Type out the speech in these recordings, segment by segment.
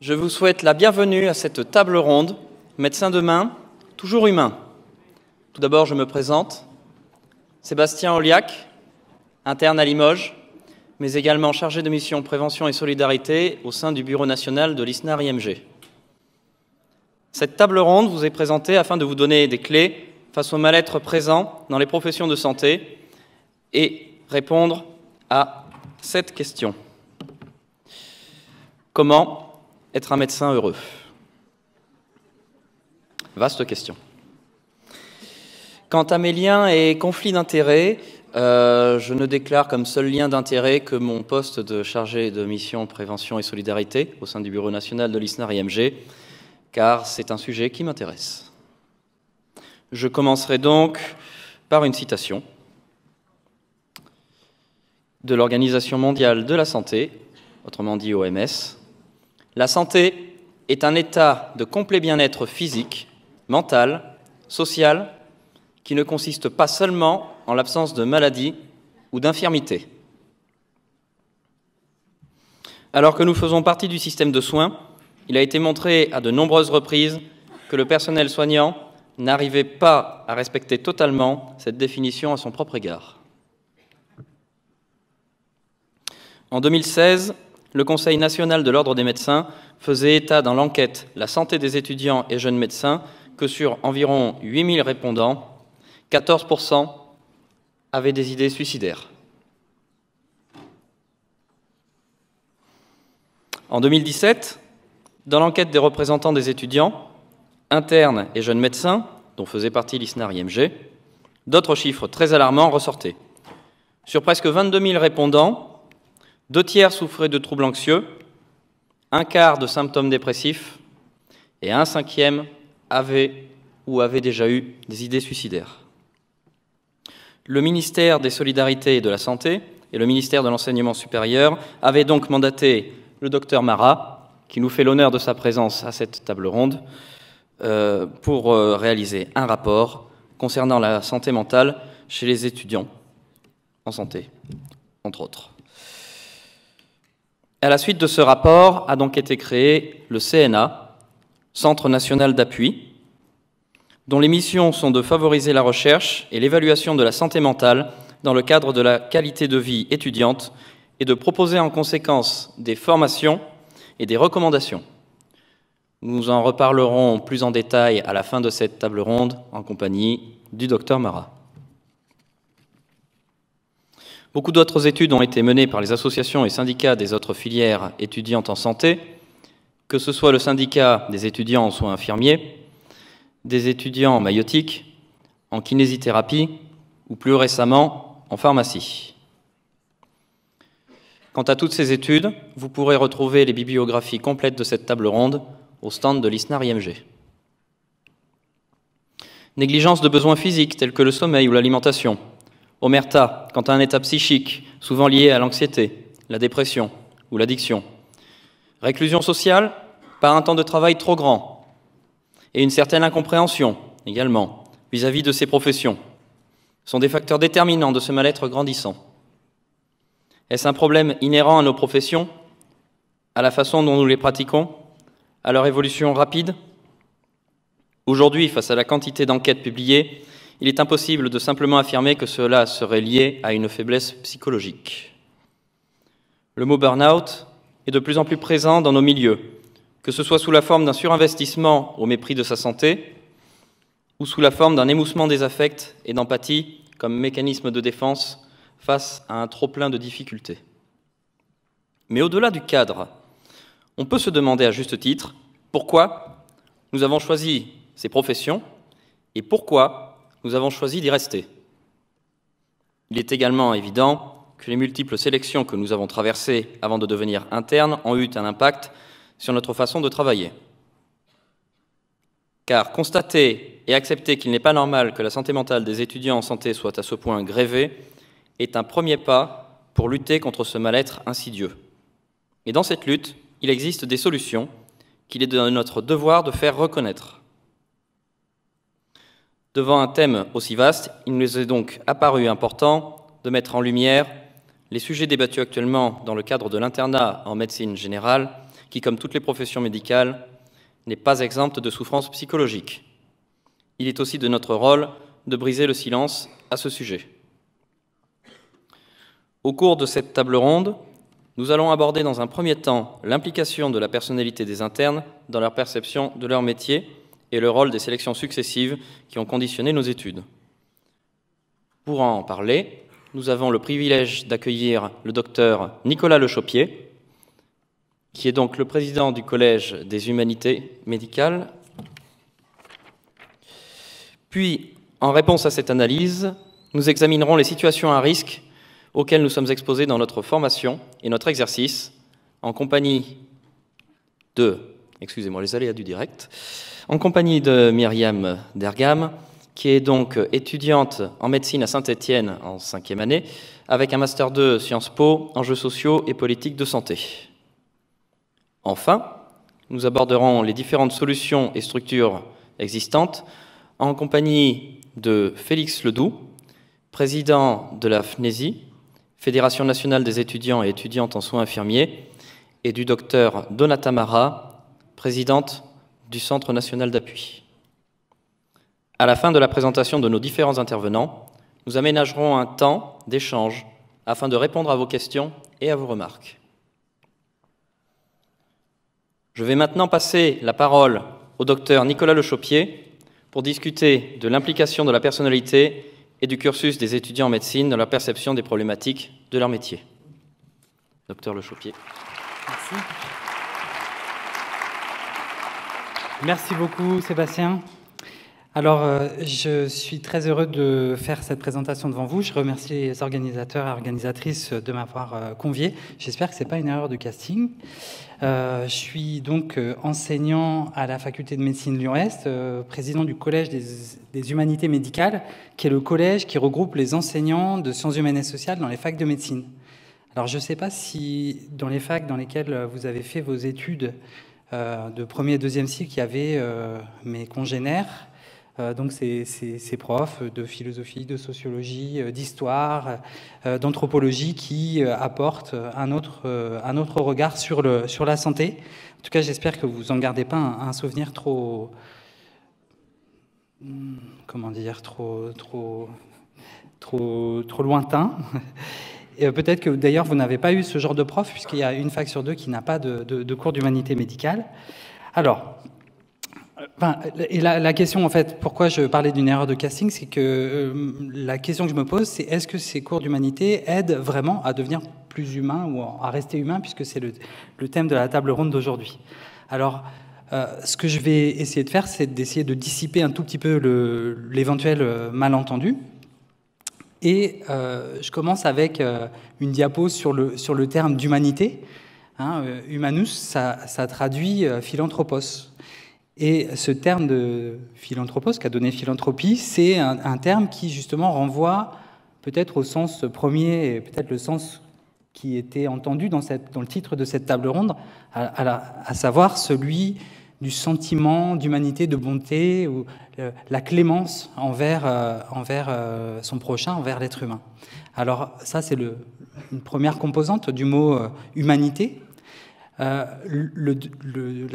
Je vous souhaite la bienvenue à cette table ronde, médecin demain, toujours humain. Tout d'abord, je me présente, Sébastien Aulhiac, interne à Limoges, mais également chargé de mission prévention et solidarité au sein du Bureau national de l'ISNAR-IMG. Cette table ronde vous est présentée afin de vous donner des clés face au mal-être présent dans les professions de santé et répondre à cette question. Comment être un médecin heureux? Vaste question. Quant à mes liens et conflits d'intérêts, je ne déclare comme seul lien d'intérêt que mon poste de chargé de mission prévention et solidarité au sein du Bureau national de l'ISNAR-IMG, car c'est un sujet qui m'intéresse. Je commencerai donc par une citation de l'Organisation mondiale de la santé, autrement dit OMS. « La santé est un état de complet bien-être physique, mental, social, qui ne consiste pas seulement en l'absence de maladie ou d'infirmité. » Alors que nous faisons partie du système de soins, il a été montré à de nombreuses reprises que le personnel soignant n'arrivait pas à respecter totalement cette définition à son propre égard. En 2016, le Conseil national de l'Ordre des médecins faisait état dans l'enquête « La santé des étudiants et jeunes médecins » que sur environ 8000 répondants, 14% avaient des idées suicidaires. En 2017, dans l'enquête des représentants des étudiants, internes et jeunes médecins, dont faisait partie l'ISNAR-IMG, d'autres chiffres très alarmants ressortaient. Sur presque 22 000 répondants, 2 tiers souffraient de troubles anxieux, 1 quart de symptômes dépressifs et 1/5 avaient ou avaient déjà eu des idées suicidaires. Le ministère des Solidarités et de la Santé et le ministère de l'Enseignement supérieur avaient donc mandaté le docteur Marra, qui nous fait l'honneur de sa présence à cette table ronde, pour réaliser un rapport concernant la santé mentale chez les étudiants en santé, entre autres. À la suite de ce rapport a donc été créé le CNA, Centre National d'Appui, dont les missions sont de favoriser la recherche et l'évaluation de la santé mentale dans le cadre de la qualité de vie étudiante et de proposer en conséquence des formations et des recommandations. Nous en reparlerons plus en détail à la fin de cette table ronde en compagnie du docteur Marra. Beaucoup d'autres études ont été menées par les associations et syndicats des autres filières étudiantes en santé, que ce soit le syndicat des étudiants en soins infirmiers, des étudiants en maïeutique, en kinésithérapie ou plus récemment en pharmacie. Quant à toutes ces études, vous pourrez retrouver les bibliographies complètes de cette table ronde au stand de l'ISNAR-IMG. Négligence de besoins physiques tels que le sommeil ou l'alimentation, omerta quant à un état psychique souvent lié à l'anxiété, la dépression ou l'addiction, réclusion sociale par un temps de travail trop grand, et une certaine incompréhension, également, vis-à-vis de ces professions, sont des facteurs déterminants de ce mal-être grandissant. Est-ce un problème inhérent à nos professions, à la façon dont nous les pratiquons, à leur évolution rapide? Aujourd'hui, face à la quantité d'enquêtes publiées, il est impossible de simplement affirmer que cela serait lié à une faiblesse psychologique. Le mot burn-out est de plus en plus présent dans nos milieux, que ce soit sous la forme d'un surinvestissement au mépris de sa santé ou sous la forme d'un émoussement des affects et d'empathie comme mécanisme de défense face à un trop-plein de difficultés. Mais au-delà du cadre, on peut se demander à juste titre pourquoi nous avons choisi ces professions et pourquoi nous avons choisi d'y rester. Il est également évident que les multiples sélections que nous avons traversées avant de devenir internes ont eu un impact sur notre façon de travailler. Car constater et accepter qu'il n'est pas normal que la santé mentale des étudiants en santé soit à ce point grévée est un premier pas pour lutter contre ce mal-être insidieux. Et dans cette lutte, il existe des solutions qu'il est de notre devoir de faire reconnaître. Devant un thème aussi vaste, il nous est donc apparu important de mettre en lumière les sujets débattus actuellement dans le cadre de l'internat en médecine générale qui, comme toutes les professions médicales, n'est pas exempte de souffrances psychologiques. Il est aussi de notre rôle de briser le silence à ce sujet. Au cours de cette table ronde, nous allons aborder dans un premier temps l'implication de la personnalité des internes dans leur perception de leur métier et le rôle des sélections successives qui ont conditionné nos études. Pour en parler, nous avons le privilège d'accueillir le docteur Nicolas Lechopier, qui est donc le président du Collège des Humanités Médicales. Puis, en réponse à cette analyse, nous examinerons les situations à risque auxquelles nous sommes exposés dans notre formation et notre exercice, en compagnie de, excusez-moi les aléas du direct, en compagnie de Myriam Dergham, qui est donc étudiante en médecine à Saint-Étienne en 5e année, avec un Master 2 Sciences Po, enjeux sociaux et politiques de santé. Enfin, nous aborderons les différentes solutions et structures existantes en compagnie de Félix Ledoux, président de la FNESI, Fédération nationale des étudiants et étudiantes en soins infirmiers, et du docteur Donata Marra, présidente du Centre national d'Appui. À la fin de la présentation de nos différents intervenants, nous aménagerons un temps d'échange afin de répondre à vos questions et à vos remarques. Je vais maintenant passer la parole au docteur Nicolas Lechopier pour discuter de l'implication de la personnalité et du cursus des étudiants en médecine dans leur perception des problématiques de leur métier. Docteur Lechopier. Merci. Merci beaucoup, Sébastien. Alors, je suis très heureux de faire cette présentation devant vous. Je remercie les organisateurs et organisatrices de m'avoir convié. J'espère que ce n'est pas une erreur de casting. Je suis donc enseignant à la faculté de médecine Lyon-Est, président du Collège des Humanités Médicales, qui est le collège qui regroupe les enseignants de sciences humaines et sociales dans les facs de médecine. Alors, je ne sais pas si dans les facs dans lesquelles vous avez fait vos études de premier et deuxième cycle, il y avait mes congénères, donc ces profs de philosophie, de sociologie, d'histoire, d'anthropologie qui apportent un autre regard sur la santé. En tout cas, j'espère que vous n'en gardez pas un souvenir trop... Comment dire, trop lointain. Peut-être que d'ailleurs, vous n'avez pas eu ce genre de prof, puisqu'il y a une fac sur deux qui n'a pas de cours d'humanité médicale. Alors... Et la question, en fait, pourquoi je parlais d'une erreur de casting, c'est que la question que je me pose, c'est est-ce que ces cours d'humanité aident vraiment à devenir plus humain ou à rester humain, puisque c'est le thème de la table ronde d'aujourd'hui. Alors, ce que je vais essayer de faire, c'est d'essayer de dissiper un tout petit peu l'éventuel malentendu. Et je commence avec une diapo sur le terme d'humanité. Hein, humanus, ça traduit philanthropos. Et ce terme de philanthropos, qu'a donné philanthropie, c'est un terme qui justement renvoie peut-être au sens premier et peut-être le sens qui était entendu dans le titre de cette table ronde, à savoir celui du sentiment d'humanité, de bonté, ou la clémence envers son prochain, envers l'être humain. Alors ça, c'est une première composante du mot humanité. La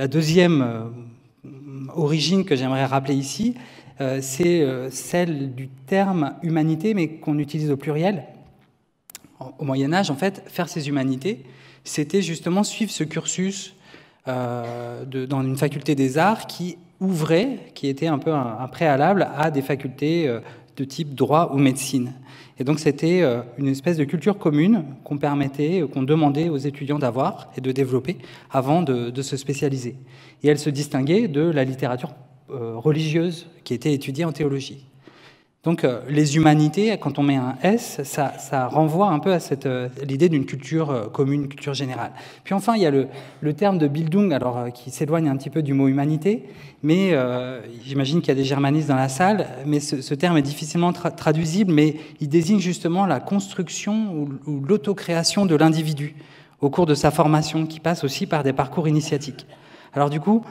deuxième origine que j'aimerais rappeler ici, c'est celle du terme humanité, mais qu'on utilise au pluriel. Au Moyen-Âge, en fait, faire ses humanités, c'était justement suivre ce cursus dans une faculté des arts qui ouvrait, qui était un peu un préalable à des facultés de type droit ou médecine. Et donc c'était une espèce de culture commune qu'on permettait, qu'on demandait aux étudiants d'avoir et de développer avant de se spécialiser. Et elle se distinguait de la littérature religieuse qui était étudiée en théologie. Donc les humanités, quand on met un S, ça renvoie un peu à l'idée d'une culture commune, une culture générale. Puis enfin, il y a le terme de Bildung, alors, qui s'éloigne un petit peu du mot humanité, mais j'imagine qu'il y a des germanistes dans la salle, mais ce terme est difficilement traduisible, mais il désigne justement la construction ou l'autocréation de l'individu au cours de sa formation, qui passe aussi par des parcours initiatiques. Alors du coup,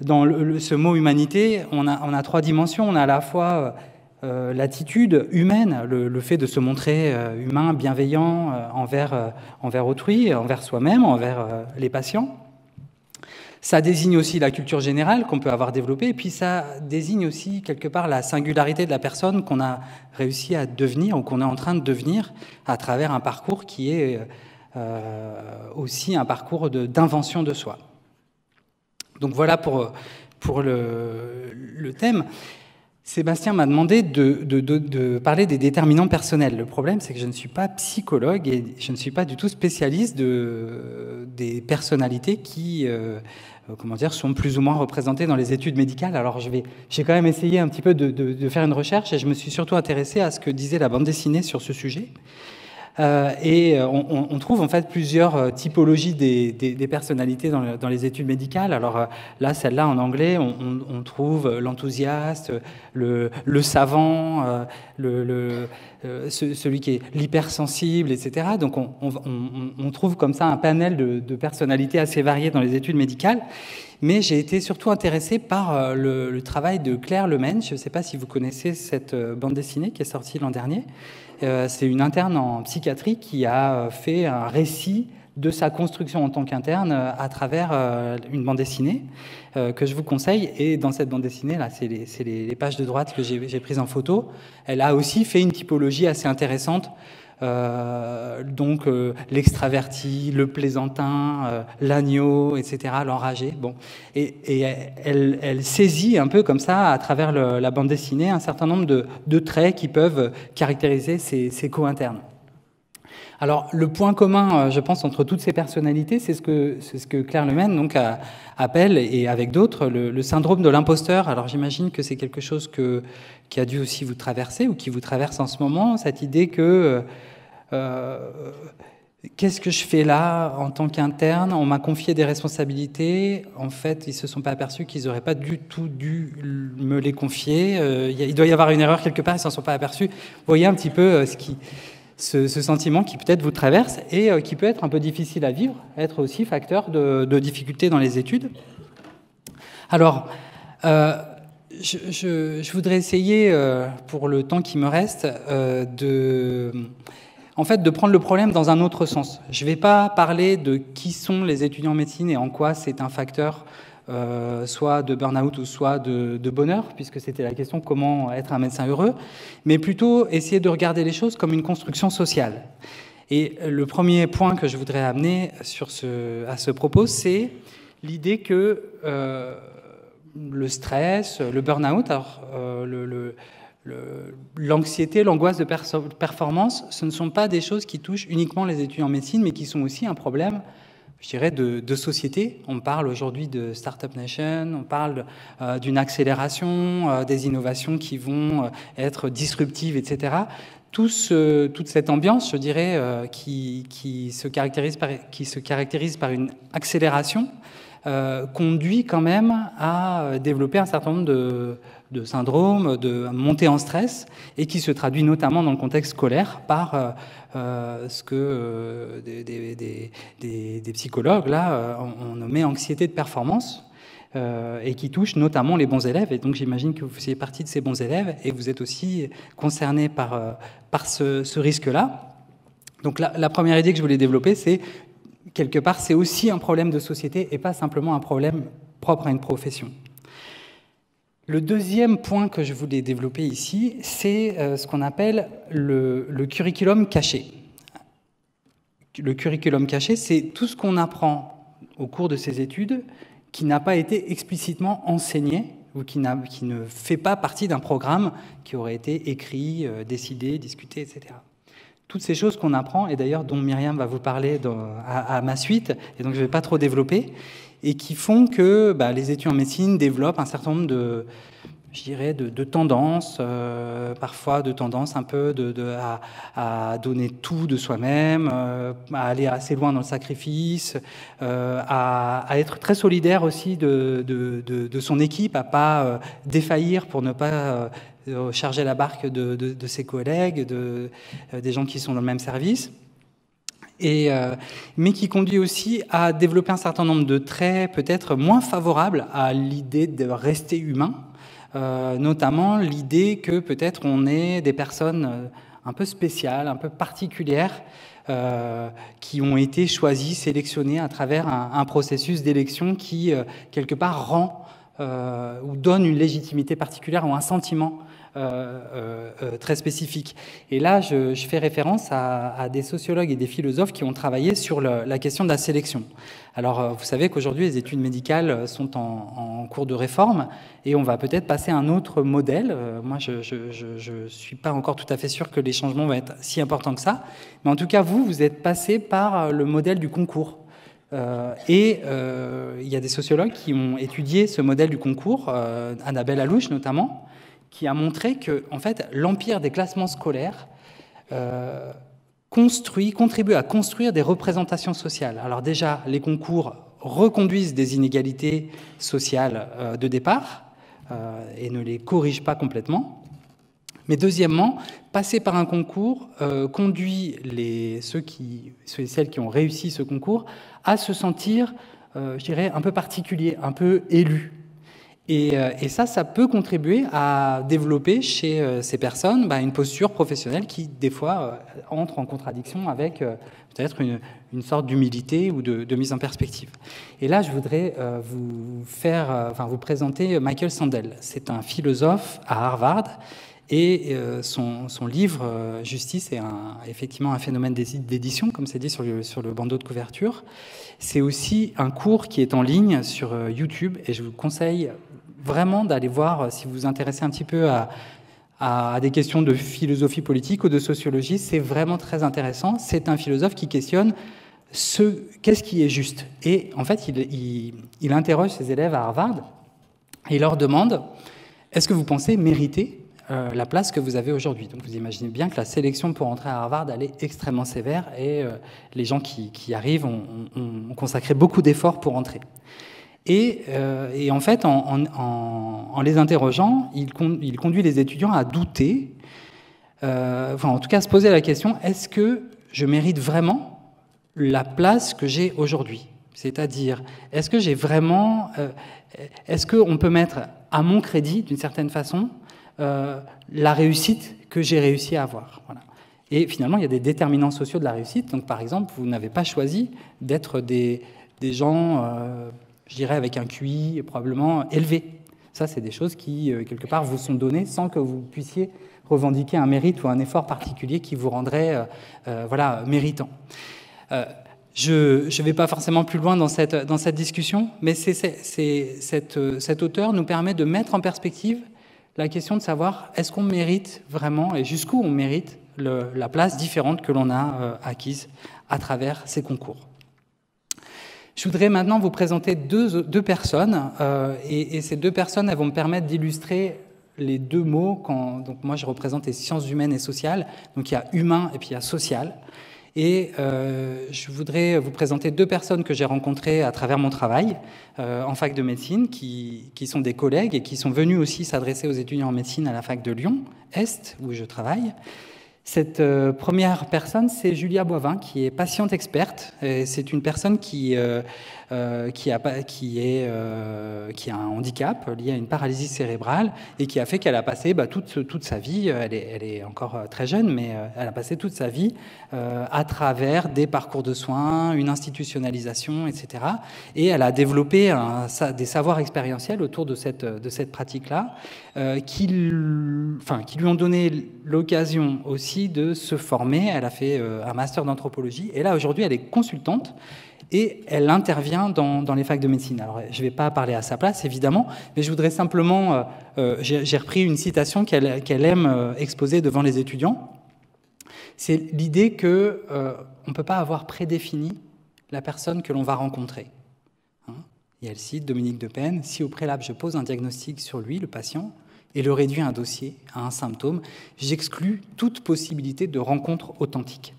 dans ce mot humanité, on a trois dimensions, on a à la fois... l'attitude humaine, le fait de se montrer humain, bienveillant envers autrui, envers soi-même, envers les patients. Ça désigne aussi la culture générale qu'on peut avoir développée, et puis ça désigne aussi quelque part la singularité de la personne qu'on a réussi à devenir ou qu'on est en train de devenir à travers un parcours qui est aussi un parcours d'invention de soi. Donc voilà pour le thème. Sébastien m'a demandé de parler des déterminants personnels. Le problème, c'est que je ne suis pas psychologue et je ne suis pas du tout spécialiste des personnalités qui comment dire, sont plus ou moins représentées dans les études médicales. Alors j'ai quand même essayé un petit peu de faire une recherche et je me suis surtout intéressé à ce que disait la bande dessinée sur ce sujet. Et on trouve en fait plusieurs typologies des personnalités dans les études médicales. Alors là, celle-là en anglais, on trouve l'enthousiaste, le savant, celui qui est l'hypersensible, etc. Donc on trouve comme ça un panel de personnalités assez variées dans les études médicales. Mais j'ai été surtout intéressé par le travail de Claire Lemaine. Je ne sais pas si vous connaissez cette bande dessinée qui est sortie l'an dernier. C'est une interne en psychiatrie qui a fait un récit de sa construction en tant qu'interne à travers une bande dessinée que je vous conseille. Et dans cette bande dessinée, là, c'est les pages de droite que j'ai prises en photo. Elle a aussi fait une typologie assez intéressante. Donc l'extraverti, le plaisantin, l'agneau, etc., l'enragé. Bon. Et elle saisit un peu comme ça, à travers la bande dessinée, un certain nombre de traits qui peuvent caractériser ces co-internes. Alors, le point commun, je pense, entre toutes ces personnalités, c'est ce que Claire Lemaine donc, appelle, et avec d'autres, le syndrome de l'imposteur. Alors, j'imagine que c'est quelque chose qui a dû aussi vous traverser, ou qui vous traverse en ce moment, cette idée que... qu'est-ce que je fais là en tant qu'interne? On m'a confié des responsabilités. En fait, ils ne se sont pas aperçus qu'ils n'auraient pas du tout dû me les confier. Il doit y avoir une erreur quelque part, ils ne s'en sont pas aperçus. Vous voyez un petit peu ce sentiment qui peut-être vous traverse et qui peut être un peu difficile à vivre, être aussi facteur de difficultés dans les études. Alors... Je voudrais essayer, pour le temps qui me reste, de prendre le problème dans un autre sens. Je ne vais pas parler de qui sont les étudiants en médecine et en quoi c'est un facteur soit de burn-out ou soit de bonheur, puisque c'était la question comment être un médecin heureux, mais plutôt essayer de regarder les choses comme une construction sociale. Et le premier point que je voudrais amener à ce propos, c'est l'idée que... le stress, le burn-out, l'anxiété, l'angoisse de performance, ce ne sont pas des choses qui touchent uniquement les étudiants en médecine, mais qui sont aussi un problème, je dirais, de société. On parle aujourd'hui de Startup Nation, on parle d'une accélération, des innovations qui vont être disruptives, etc. Toute cette ambiance, je dirais, qui se caractérise par une accélération, conduit quand même à développer un certain nombre de syndromes, de montées en stress, et qui se traduit notamment dans le contexte scolaire par ce que des psychologues, là, on nommait anxiété de performance, et qui touche notamment les bons élèves. Et donc j'imagine que vous faisiez partie de ces bons élèves, et vous êtes aussi concernés par ce risque-là. Donc la première idée que je voulais développer, c'est quelque part, c'est aussi un problème de société et pas simplement un problème propre à une profession. Le deuxième point que je voulais développer ici, c'est ce qu'on appelle le curriculum caché. Le curriculum caché, c'est tout ce qu'on apprend au cours de ses études qui n'a pas été explicitement enseigné ou qui ne fait pas partie d'un programme qui aurait été écrit, décidé, discuté, etc. Toutes ces choses qu'on apprend, et d'ailleurs dont Myriam va vous parler à ma suite, et donc je ne vais pas trop développer, et qui font que les étudiants en médecine développent un certain nombre de tendances, parfois de tendances un peu à donner tout de soi-même, à aller assez loin dans le sacrifice, à être très solidaire aussi de son équipe, à ne pas défaillir pour ne pas... charger la barque de ses collègues, des gens qui sont dans le même service, mais qui conduit aussi à développer un certain nombre de traits peut-être moins favorables à l'idée de rester humain, notamment l'idée que peut-être on est des personnes un peu spéciales, un peu particulières, qui ont été choisis, sélectionnés à travers un processus d'élection qui, quelque part, rend ou donne une légitimité particulière ou un sentiment très spécifique. Et là, je fais référence à des sociologues et des philosophes qui ont travaillé sur la question de la sélection. Alors, vous savez qu'aujourd'hui, les études médicales sont en cours de réforme et on va peut-être passer à un autre modèle. Moi, je suis pas encore tout à fait sûr que les changements vont être si importants que ça. Mais en tout cas, vous êtes passé par le modèle du concours. Il y a des sociologues qui ont étudié ce modèle du concours, Annabelle Allouche notamment, qui a montré que, en fait, l'empire des classements scolaires contribue à construire des représentations sociales. Alors déjà, les concours reconduisent des inégalités sociales de départ et ne les corrigent pas complètement. Mais deuxièmement, passer par un concours conduit ceux et celles qui ont réussi ce concours à se sentir, je dirais, un peu particulier, un peu élu. Et ça, ça peut contribuer à développer chez ces personnes une posture professionnelle qui, des fois, entre en contradiction avec peut-être une sorte d'humilité ou de mise en perspective. Et là, je voudrais vous présenter Michael Sandel. C'est un philosophe à Harvard et son livre « Justice » est effectivement un phénomène d'édition, comme c'est dit sur le bandeau de couverture. C'est aussi un cours qui est en ligne sur YouTube et je vous conseille vraiment d'aller voir, si vous vous intéressez un petit peu à des questions de philosophie politique ou de sociologie, c'est vraiment très intéressant. C'est un philosophe qui questionne qu'est-ce qui est juste. Et en fait, il interroge ses élèves à Harvard et il leur demande « Est-ce que vous pensez mériter la place que vous avez aujourd'hui ?» Donc vous imaginez bien que la sélection pour entrer à Harvard, elle est extrêmement sévère et les gens qui arrivent ont consacré beaucoup d'efforts pour entrer. Et en fait, en les interrogeant, il conduit les étudiants à douter, en tout cas à se poser la question, est-ce que je mérite vraiment la place que j'ai aujourd'hui? C'est-à-dire, est-ce que j'ai vraiment... est-ce qu'on peut mettre à mon crédit, d'une certaine façon, la réussite que j'ai réussi à avoir? Voilà. Et finalement, il y a des déterminants sociaux de la réussite. Donc, par exemple, vous n'avez pas choisi d'être des gens... je dirais avec un QI probablement élevé. Ça, c'est des choses qui, quelque part, vous sont données sans que vous puissiez revendiquer un mérite ou un effort particulier qui vous rendrait méritant. Je ne vais pas forcément plus loin dans cette discussion, mais cet auteur nous permet de mettre en perspective la question de savoir est-ce qu'on mérite vraiment et jusqu'où on mérite la place différente que l'on a acquise à travers ces concours. Je voudrais maintenant vous présenter deux personnes, et ces deux personnes, elles vont me permettre d'illustrer les deux mots. Donc moi, je représente les sciences humaines et sociales, donc il y a humain et puis il y a social. Et je voudrais vous présenter deux personnes que j'ai rencontrées à travers mon travail en fac de médecine, qui sont des collègues et qui sont venues aussi s'adresser aux étudiants en médecine à la fac de Lyon-Est, où je travaille. Cette première personne, c'est Julia Boivin, qui est patiente experte. C'est une personne qui a un handicap lié à une paralysie cérébrale et qui a fait qu'elle a passé toute sa vie, elle est encore très jeune, mais elle a passé toute sa vie à travers des parcours de soins, une institutionnalisation, etc. Et elle a développé des savoirs expérientiels autour de cette pratique-là qui lui ont donné l'occasion aussi de se former. Elle a fait un master d'anthropologie et là aujourd'hui elle est consultante et elle intervient dans les facs de médecine. Alors je ne vais pas parler à sa place évidemment, mais je voudrais simplement, j'ai repris une citation qu'elle aime exposer devant les étudiants, c'est l'idée que on ne peut pas avoir prédéfini la personne que l'on va rencontrer. Et elle cite Dominique De Penne, si au préalable je pose un diagnostic sur lui, le patient, et le réduit à un dossier, à un symptôme, j'exclus toute possibilité de rencontre authentique.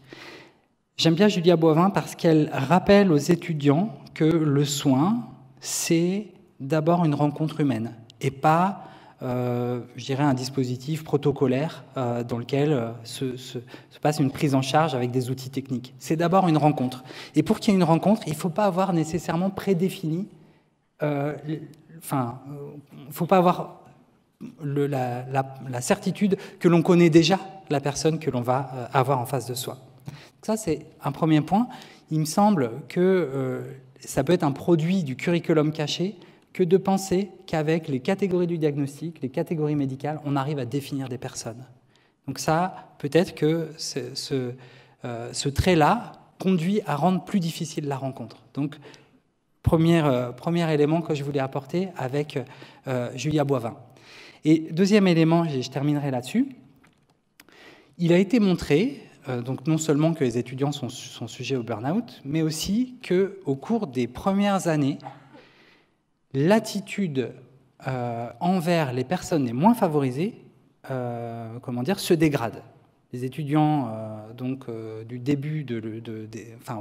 J'aime bien Julia Boivin parce qu'elle rappelle aux étudiants que le soin, c'est d'abord une rencontre humaine et pas, je dirais, un dispositif protocolaire dans lequel se passe une prise en charge avec des outils techniques. C'est d'abord une rencontre. Et pour qu'il y ait une rencontre, il ne faut pas avoir nécessairement prédéfini... il ne faut pas avoir... la certitude que l'on connaît déjà la personne que l'on va avoir en face de soi. Ça, c'est un premier point. Il me semble que ça peut être un produit du curriculum caché que de penser qu'avec les catégories du diagnostic, les catégories médicales, on arrive à définir des personnes. Donc ça, peut-être que ce trait-là conduit à rendre plus difficile la rencontre. Donc, premier élément que je voulais apporter avec Julia Boivin. Et deuxième élément, je terminerai là-dessus, il a été montré, donc non seulement que les étudiants sont sujets au burn-out, mais aussi qu'au cours des premières années, l'attitude envers les personnes les moins favorisées se dégrade. Les étudiants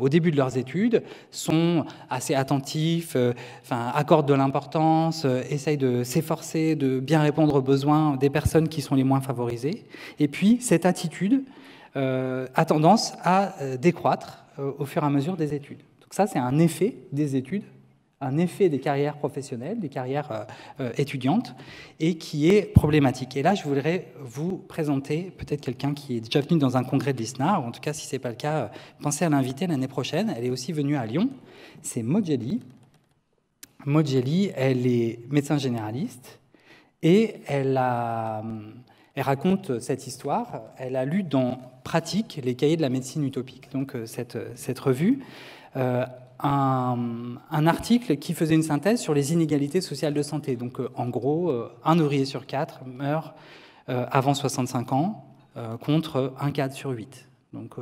au début de leurs études sont assez attentifs, accordent de l'importance, essayent de s'efforcer de bien répondre aux besoins des personnes qui sont les moins favorisées. Et puis cette attitude a tendance à décroître au fur et à mesure des études. Donc ça, c'est un effet des études, un effet des carrières professionnelles, des carrières étudiantes, et qui est problématique. Et là, je voudrais vous présenter peut-être quelqu'un qui est déjà venu dans un congrès de l'ISNA, ou en tout cas, si ce n'est pas le cas, pensez à l'inviter l'année prochaine. Elle est aussi venue à Lyon. C'est Modjeli. Modjeli, elle est médecin généraliste, et elle raconte cette histoire. Elle a lu dans Pratique, les cahiers de la médecine utopique, donc cette revue, un article qui faisait une synthèse sur les inégalités sociales de santé. Donc, en gros, un ouvrier sur 4 meurt avant 65 ans contre un cadre sur 8. Donc,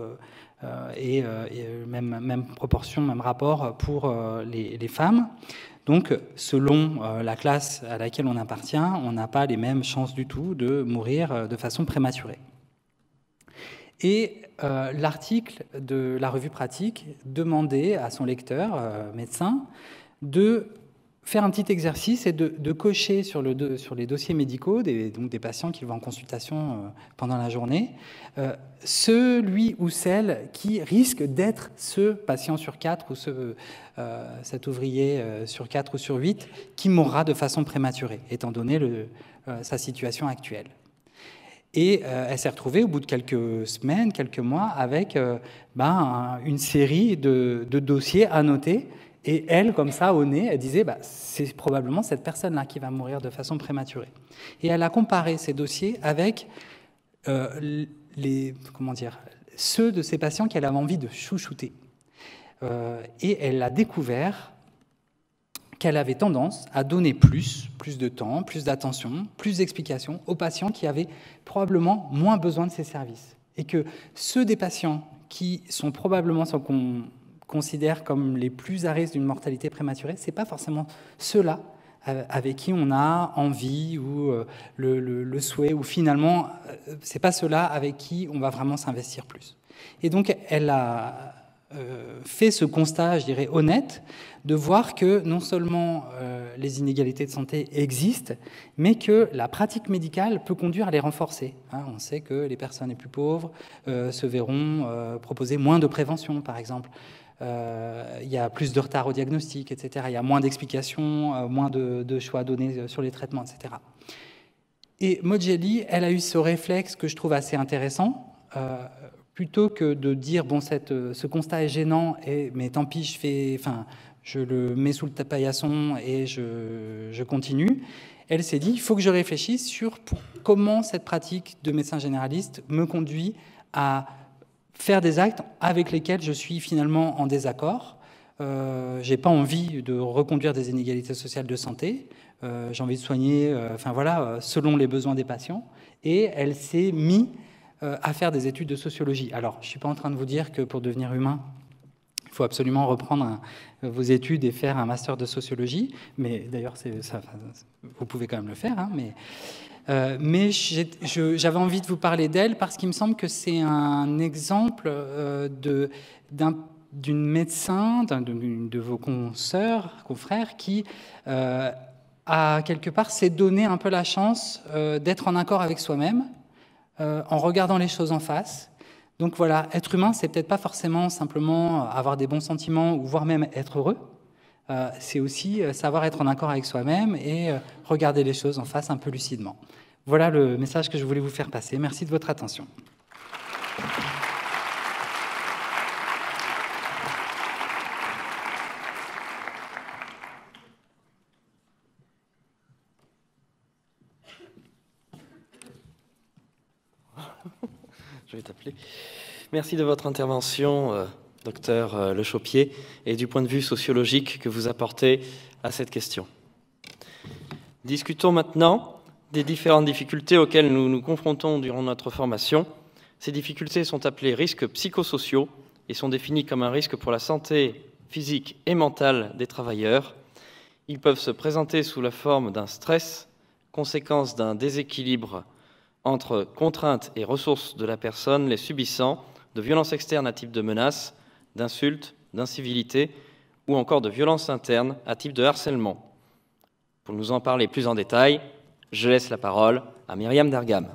et même proportion, même rapport pour les femmes. Donc, selon la classe à laquelle on appartient, on n'a pas les mêmes chances du tout de mourir de façon prématurée. Et l'article de la revue Pratique demandait à son lecteur, médecin, de faire un petit exercice et de cocher sur les dossiers médicaux des patients qui vont en consultation pendant la journée, celui ou celle qui risque d'être ce patient sur 4 ou cet ouvrier sur 4 ou sur 8 qui mourra de façon prématurée, étant donné sa situation actuelle. Et elle s'est retrouvée, au bout de quelques semaines, quelques mois, avec une série de dossiers annotés. Et elle, comme ça, au nez, elle disait « c'est probablement cette personne-là qui va mourir de façon prématurée ». Et elle a comparé ces dossiers avec ceux de ces patients qu'elle avait envie de chouchouter. Et elle a découvert qu'elle avait tendance à donner plus de temps, plus d'attention, plus d'explications aux patients qui avaient probablement moins besoin de ses services. Et que ceux des patients qui sont probablement ceux qu'on considère comme les plus à risque d'une mortalité prématurée, ce n'est pas forcément ceux-là avec qui on a envie ou le souhait, ou finalement, ce n'est pas ceux-là avec qui on va vraiment s'investir plus. Et donc, elle a fait ce constat, je dirais, honnête, de voir que non seulement les inégalités de santé existent, mais que la pratique médicale peut conduire à les renforcer. On sait que les personnes les plus pauvres se verront proposer moins de prévention, par exemple. Il y a plus de retard au diagnostic, etc. Il y a moins d'explications, moins de choix donnés sur les traitements, etc. Et Modjeli, elle a eu ce réflexe que je trouve assez intéressant, plutôt que de dire, bon, ce constat est gênant, mais tant pis, je le mets sous le paillasson et je continue, elle s'est dit, il faut que je réfléchisse sur comment cette pratique de médecin généraliste me conduit à faire des actes avec lesquels je suis finalement en désaccord. Je n'ai pas envie de reconduire des inégalités sociales de santé, j'ai envie de soigner, selon les besoins des patients. Et elle s'est mise à faire des études de sociologie. Alors, je ne suis pas en train de vous dire que pour devenir humain, il faut absolument reprendre vos études et faire un master de sociologie, mais d'ailleurs, vous pouvez quand même le faire, mais j'avais envie de vous parler d'elle parce qu'il me semble que c'est un exemple d'une médecin, de vos confrères, qui a quelque part s'est donné un peu la chance d'être en accord avec soi-même, en regardant les choses en face. Donc voilà, être humain, c'est peut-être pas forcément simplement avoir des bons sentiments, ou voire même être heureux. C'est aussi savoir être en accord avec soi-même et regarder les choses en face un peu lucidement. Voilà le message que je voulais vous faire passer. Merci de votre attention. Je vais t'appeler. Merci de votre intervention, docteur Lechopier, et du point de vue sociologique que vous apportez à cette question. Discutons maintenant des différentes difficultés auxquelles nous nous confrontons durant notre formation. Ces difficultés sont appelées risques psychosociaux et sont définis comme un risque pour la santé physique et mentale des travailleurs. Ils peuvent se présenter sous la forme d'un stress, conséquence d'un déséquilibre entre contraintes et ressources de la personne les subissant, de violences externes à type de menaces, d'insultes, d'incivilités ou encore de violences internes à type de harcèlement. Pour nous en parler plus en détail, je laisse la parole à Myriam Dergham.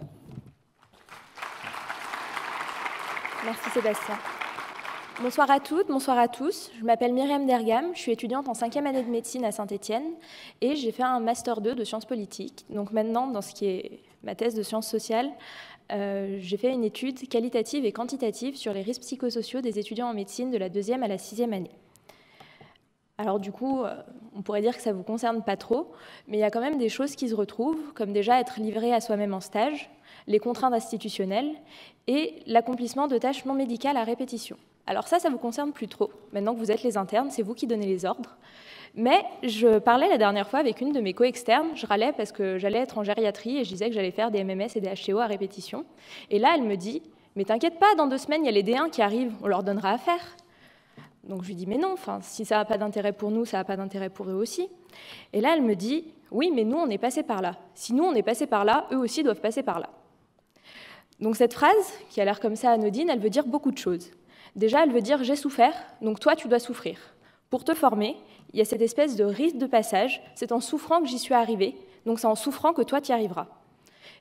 Merci Sébastien. Bonsoir à toutes, bonsoir à tous. Je m'appelle Myriam Dergham, je suis étudiante en 5e année de médecine à Saint-Étienne et j'ai fait un Master 2 de sciences politiques. Donc maintenant, dans ce qui est ma thèse de sciences sociales, j'ai fait une étude qualitative et quantitative sur les risques psychosociaux des étudiants en médecine de la 2e à la 6e année. Alors du coup, on pourrait dire que ça ne vous concerne pas trop, mais il y a quand même des choses qui se retrouvent, comme déjà être livré à soi-même en stage, les contraintes institutionnelles et l'accomplissement de tâches non médicales à répétition. Alors ça, ça ne vous concerne plus trop. Maintenant que vous êtes les internes, c'est vous qui donnez les ordres. Mais je parlais la dernière fois avec une de mes co-externes, je râlais parce que j'allais être en gériatrie et je disais que j'allais faire des MMS et des HCO à répétition. Et là, elle me dit « Mais t'inquiète pas, dans 2 semaines, il y a les D1 qui arrivent, on leur donnera à faire ». Donc je lui dis « Mais non, si ça n'a pas d'intérêt pour nous, ça n'a pas d'intérêt pour eux aussi ». Et là, elle me dit « Oui, mais nous, on est passés par là. Si nous, on est passés par là, eux aussi doivent passer par là ». Donc cette phrase, qui a l'air comme ça anodine, elle veut dire beaucoup de choses. Déjà, elle veut dire « j'ai souffert, donc toi, tu dois souffrir ». Pour te former, il y a cette espèce de rite de passage, c'est en souffrant que j'y suis arrivée, donc c'est en souffrant que toi, tu y arriveras.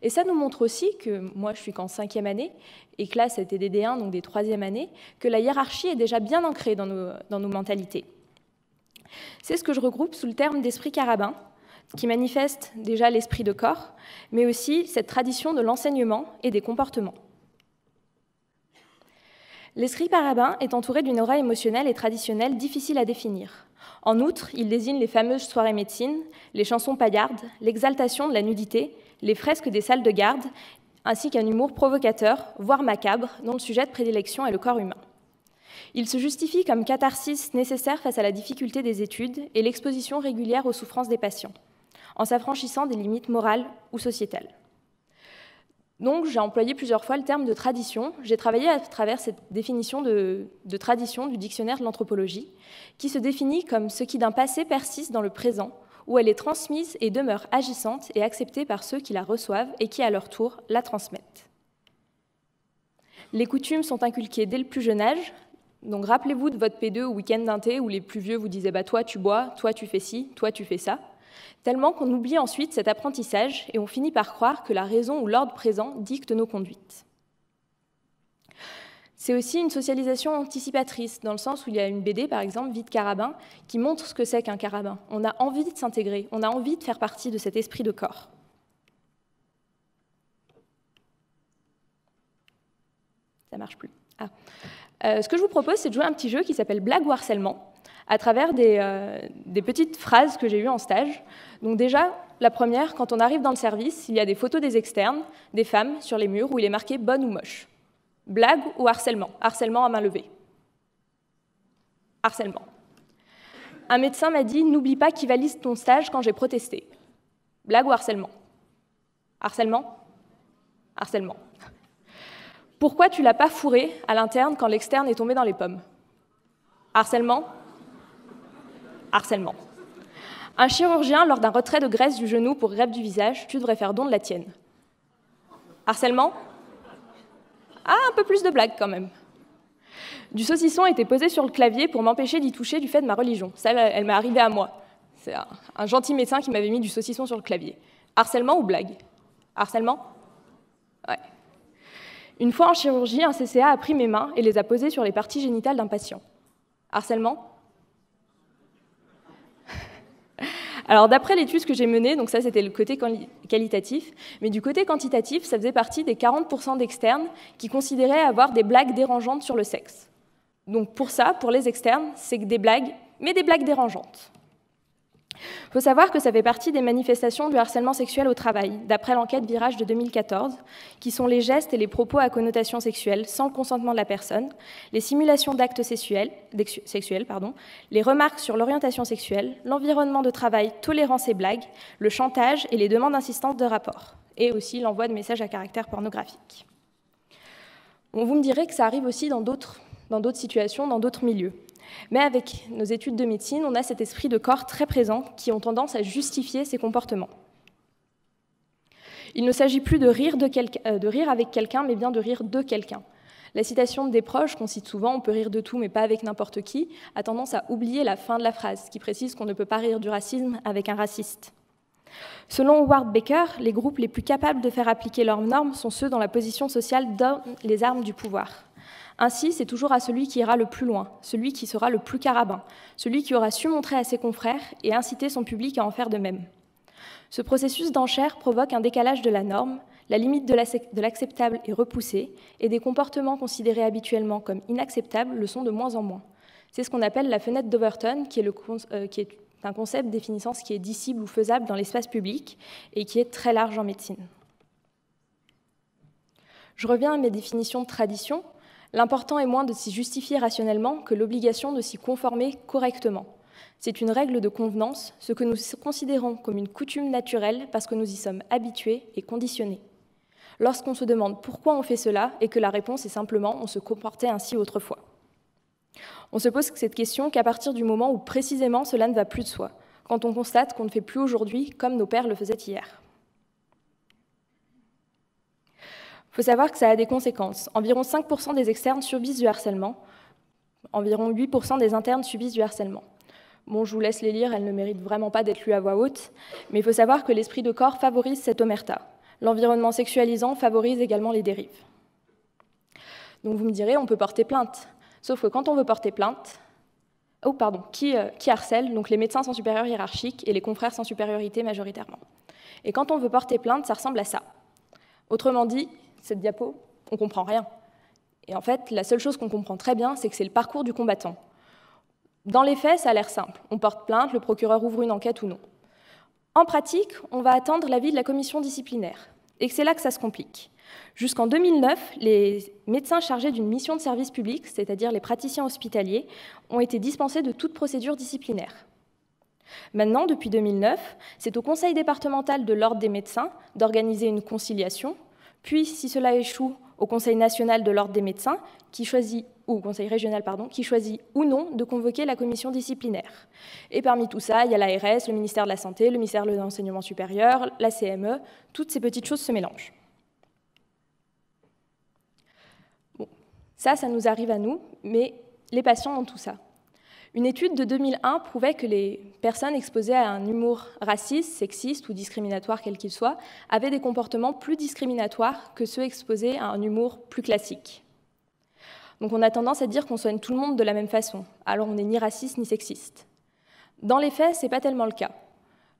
Et ça nous montre aussi que moi, je suis qu'en 5e année, et que là, c'était des D1, donc des 3e années, que la hiérarchie est déjà bien ancrée dans nos mentalités. C'est ce que je regroupe sous le terme d'esprit carabin, qui manifeste déjà l'esprit de corps, mais aussi cette tradition de l'enseignement et des comportements. L'esprit carabin est entouré d'une aura émotionnelle et traditionnelle difficile à définir. En outre, il désigne les fameuses soirées médecine, les chansons paillardes, l'exaltation de la nudité, les fresques des salles de garde, ainsi qu'un humour provocateur, voire macabre, dont le sujet de prédilection est le corps humain. Il se justifie comme catharsis nécessaire face à la difficulté des études et l'exposition régulière aux souffrances des patients, en s'affranchissant des limites morales ou sociétales. Donc, j'ai employé plusieurs fois le terme de tradition. J'ai travaillé à travers cette définition de tradition du dictionnaire de l'anthropologie, qui se définit comme ce qui d'un passé persiste dans le présent, où elle est transmise et demeure agissante et acceptée par ceux qui la reçoivent et qui, à leur tour, la transmettent. Les coutumes sont inculquées dès le plus jeune âge. Donc, rappelez-vous de votre P2 au week-end d'un thé où les plus vieux vous disaient « toi, tu bois, toi, tu fais ci, toi, tu fais ça ». Tellement qu'on oublie ensuite cet apprentissage et on finit par croire que la raison ou l'ordre présent dicte nos conduites. C'est aussi une socialisation anticipatrice, dans le sens où il y a une BD, par exemple, Vie de carabin, qui montre ce que c'est qu'un carabin. On a envie de s'intégrer, on a envie de faire partie de cet esprit de corps. Ça marche plus. Ah. Ce que je vous propose, c'est de jouer un petit jeu qui s'appelle Blague ou harcèlement, à travers des petites phrases que j'ai eues en stage. Donc déjà, la première, quand on arrive dans le service, il y a des photos des externes, des femmes, sur les murs, où il est marqué « bonne ou moche ». Blague ou harcèlement? Harcèlement à main levée. Harcèlement. Un médecin m'a dit « n'oublie pas qui valide ton stage quand j'ai protesté ». Blague ou harcèlement? Harcèlement? Harcèlement. Pourquoi tu l'as pas fourré à l'interne quand l'externe est tombé dans les pommes? Harcèlement? Harcèlement. Un chirurgien, lors d'un retrait de graisse du genou pour greffe du visage, tu devrais faire don de la tienne. Harcèlement? Ah, un peu plus de blague quand même. Du saucisson était posé sur le clavier pour m'empêcher d'y toucher du fait de ma religion. Ça, elle m'est arrivée à moi. C'est un gentil médecin qui m'avait mis du saucisson sur le clavier. Harcèlement ou blague? Harcèlement? Ouais. Une fois en chirurgie, un CCA a pris mes mains et les a posées sur les parties génitales d'un patient. Harcèlement? Alors, d'après l'étude que j'ai menée, donc ça, c'était le côté qualitatif, mais du côté quantitatif, ça faisait partie des 40% d'externes qui considéraient avoir des blagues dérangeantes sur le sexe. Donc, pour ça, pour les externes, c'est des blagues, mais des blagues dérangeantes. Il faut savoir que ça fait partie des manifestations du harcèlement sexuel au travail, d'après l'enquête Virage de 2014, qui sont les gestes et les propos à connotation sexuelle sans le consentement de la personne, les simulations d'actes sexuels, les remarques sur l'orientation sexuelle, l'environnement de travail, tolérance et blagues, le chantage et les demandes d'insistance de rapport, et aussi l'envoi de messages à caractère pornographique. Bon, vous me direz que ça arrive aussi dans d'autres situations, dans d'autres milieux. Mais avec nos études de médecine, on a cet esprit de corps très présent qui ont tendance à justifier ces comportements. Il ne s'agit plus de rire avec quelqu'un, mais bien de rire de quelqu'un. La citation des proches, qu'on cite souvent, on peut rire de tout, mais pas avec n'importe qui, a tendance à oublier la fin de la phrase, qui précise qu'on ne peut pas rire du racisme avec un raciste. Selon Howard Becker, les groupes les plus capables de faire appliquer leurs normes sont ceux dont la position sociale donne les armes du pouvoir. Ainsi, c'est toujours à celui qui ira le plus loin, celui qui sera le plus carabin, celui qui aura su montrer à ses confrères et inciter son public à en faire de même. Ce processus d'enchères provoque un décalage de la norme, la limite de l'acceptable est repoussée, et des comportements considérés habituellement comme inacceptables le sont de moins en moins. C'est ce qu'on appelle la fenêtre d'Overton, qui est un concept définissant ce qui est dissible ou faisable dans l'espace public et qui est très large en médecine. Je reviens à mes définitions de tradition. L'important est moins de s'y justifier rationnellement que l'obligation de s'y conformer correctement. C'est une règle de convenance, ce que nous considérons comme une coutume naturelle parce que nous y sommes habitués et conditionnés. Lorsqu'on se demande pourquoi on fait cela et que la réponse est simplement « on se comportait ainsi autrefois ». On se pose cette question qu'à partir du moment où précisément cela ne va plus de soi, quand on constate qu'on ne fait plus aujourd'hui comme nos pères le faisaient hier. Il faut savoir que ça a des conséquences. Environ 5% des externes subissent du harcèlement. Environ 8% des internes subissent du harcèlement. Bon, je vous laisse les lire, elles ne méritent vraiment pas d'être lues à voix haute. Mais il faut savoir que l'esprit de corps favorise cette omerta. L'environnement sexualisant favorise également les dérives. Donc vous me direz, on peut porter plainte. Sauf que quand on veut porter plainte, qui harcèle? Donc les médecins sont supérieurs hiérarchiques et les confrères sans supériorité majoritairement. Et quand on veut porter plainte, ça ressemble à ça. Autrement dit, cette diapo, on ne comprend rien. Et en fait, la seule chose qu'on comprend très bien, c'est que c'est le parcours du combattant. Dans les faits, ça a l'air simple. On porte plainte, le procureur ouvre une enquête ou non. En pratique, on va attendre l'avis de la commission disciplinaire. Et c'est là que ça se complique. Jusqu'en 2009, les médecins chargés d'une mission de service public, c'est-à-dire les praticiens hospitaliers, ont été dispensés de toute procédure disciplinaire. Maintenant, depuis 2009, c'est au Conseil départemental de l'Ordre des médecins d'organiser une conciliation, puis, si cela échoue, au Conseil national de l'Ordre des médecins, qui choisit, ou au Conseil régional, pardon, qui choisit ou non de convoquer la commission disciplinaire. Et parmi tout ça, il y a l'ARS, le ministère de la Santé, le ministère de l'Enseignement supérieur, la CME, toutes ces petites choses se mélangent. Bon, ça nous arrive à nous, mais les patients ont tout ça. Une étude de 2001 prouvait que les personnes exposées à un humour raciste, sexiste ou discriminatoire, quel qu'il soit, avaient des comportements plus discriminatoires que ceux exposés à un humour plus classique. Donc on a tendance à dire qu'on soigne tout le monde de la même façon, alors on n'est ni raciste ni sexiste. Dans les faits, ce n'est pas tellement le cas.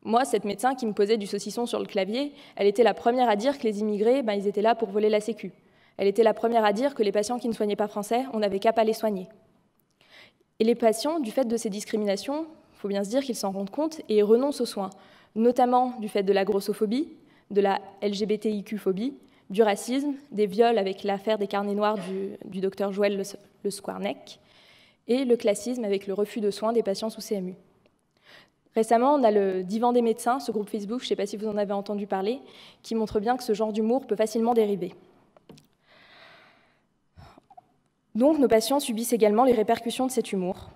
Moi, cette médecin qui me posait du saucisson sur le clavier, elle était la première à dire que les immigrés, ils étaient là pour voler la sécu. Elle était la première à dire que les patients qui ne soignaient pas français, on n'avait qu'à pas les soigner. Et les patients, du fait de ces discriminations, il faut bien se dire qu'ils s'en rendent compte et renoncent aux soins, notamment du fait de la grossophobie, de la LGBTIQ-phobie, du racisme, des viols avec l'affaire des carnets noirs du docteur Joël Le Scouarnec, et le classisme avec le refus de soins des patients sous CMU. Récemment, on a le Divan des médecins, ce groupe Facebook, je ne sais pas si vous en avez entendu parler, qui montre bien que ce genre d'humour peut facilement dériver. Donc, nos patients subissent également les répercussions de cet humour.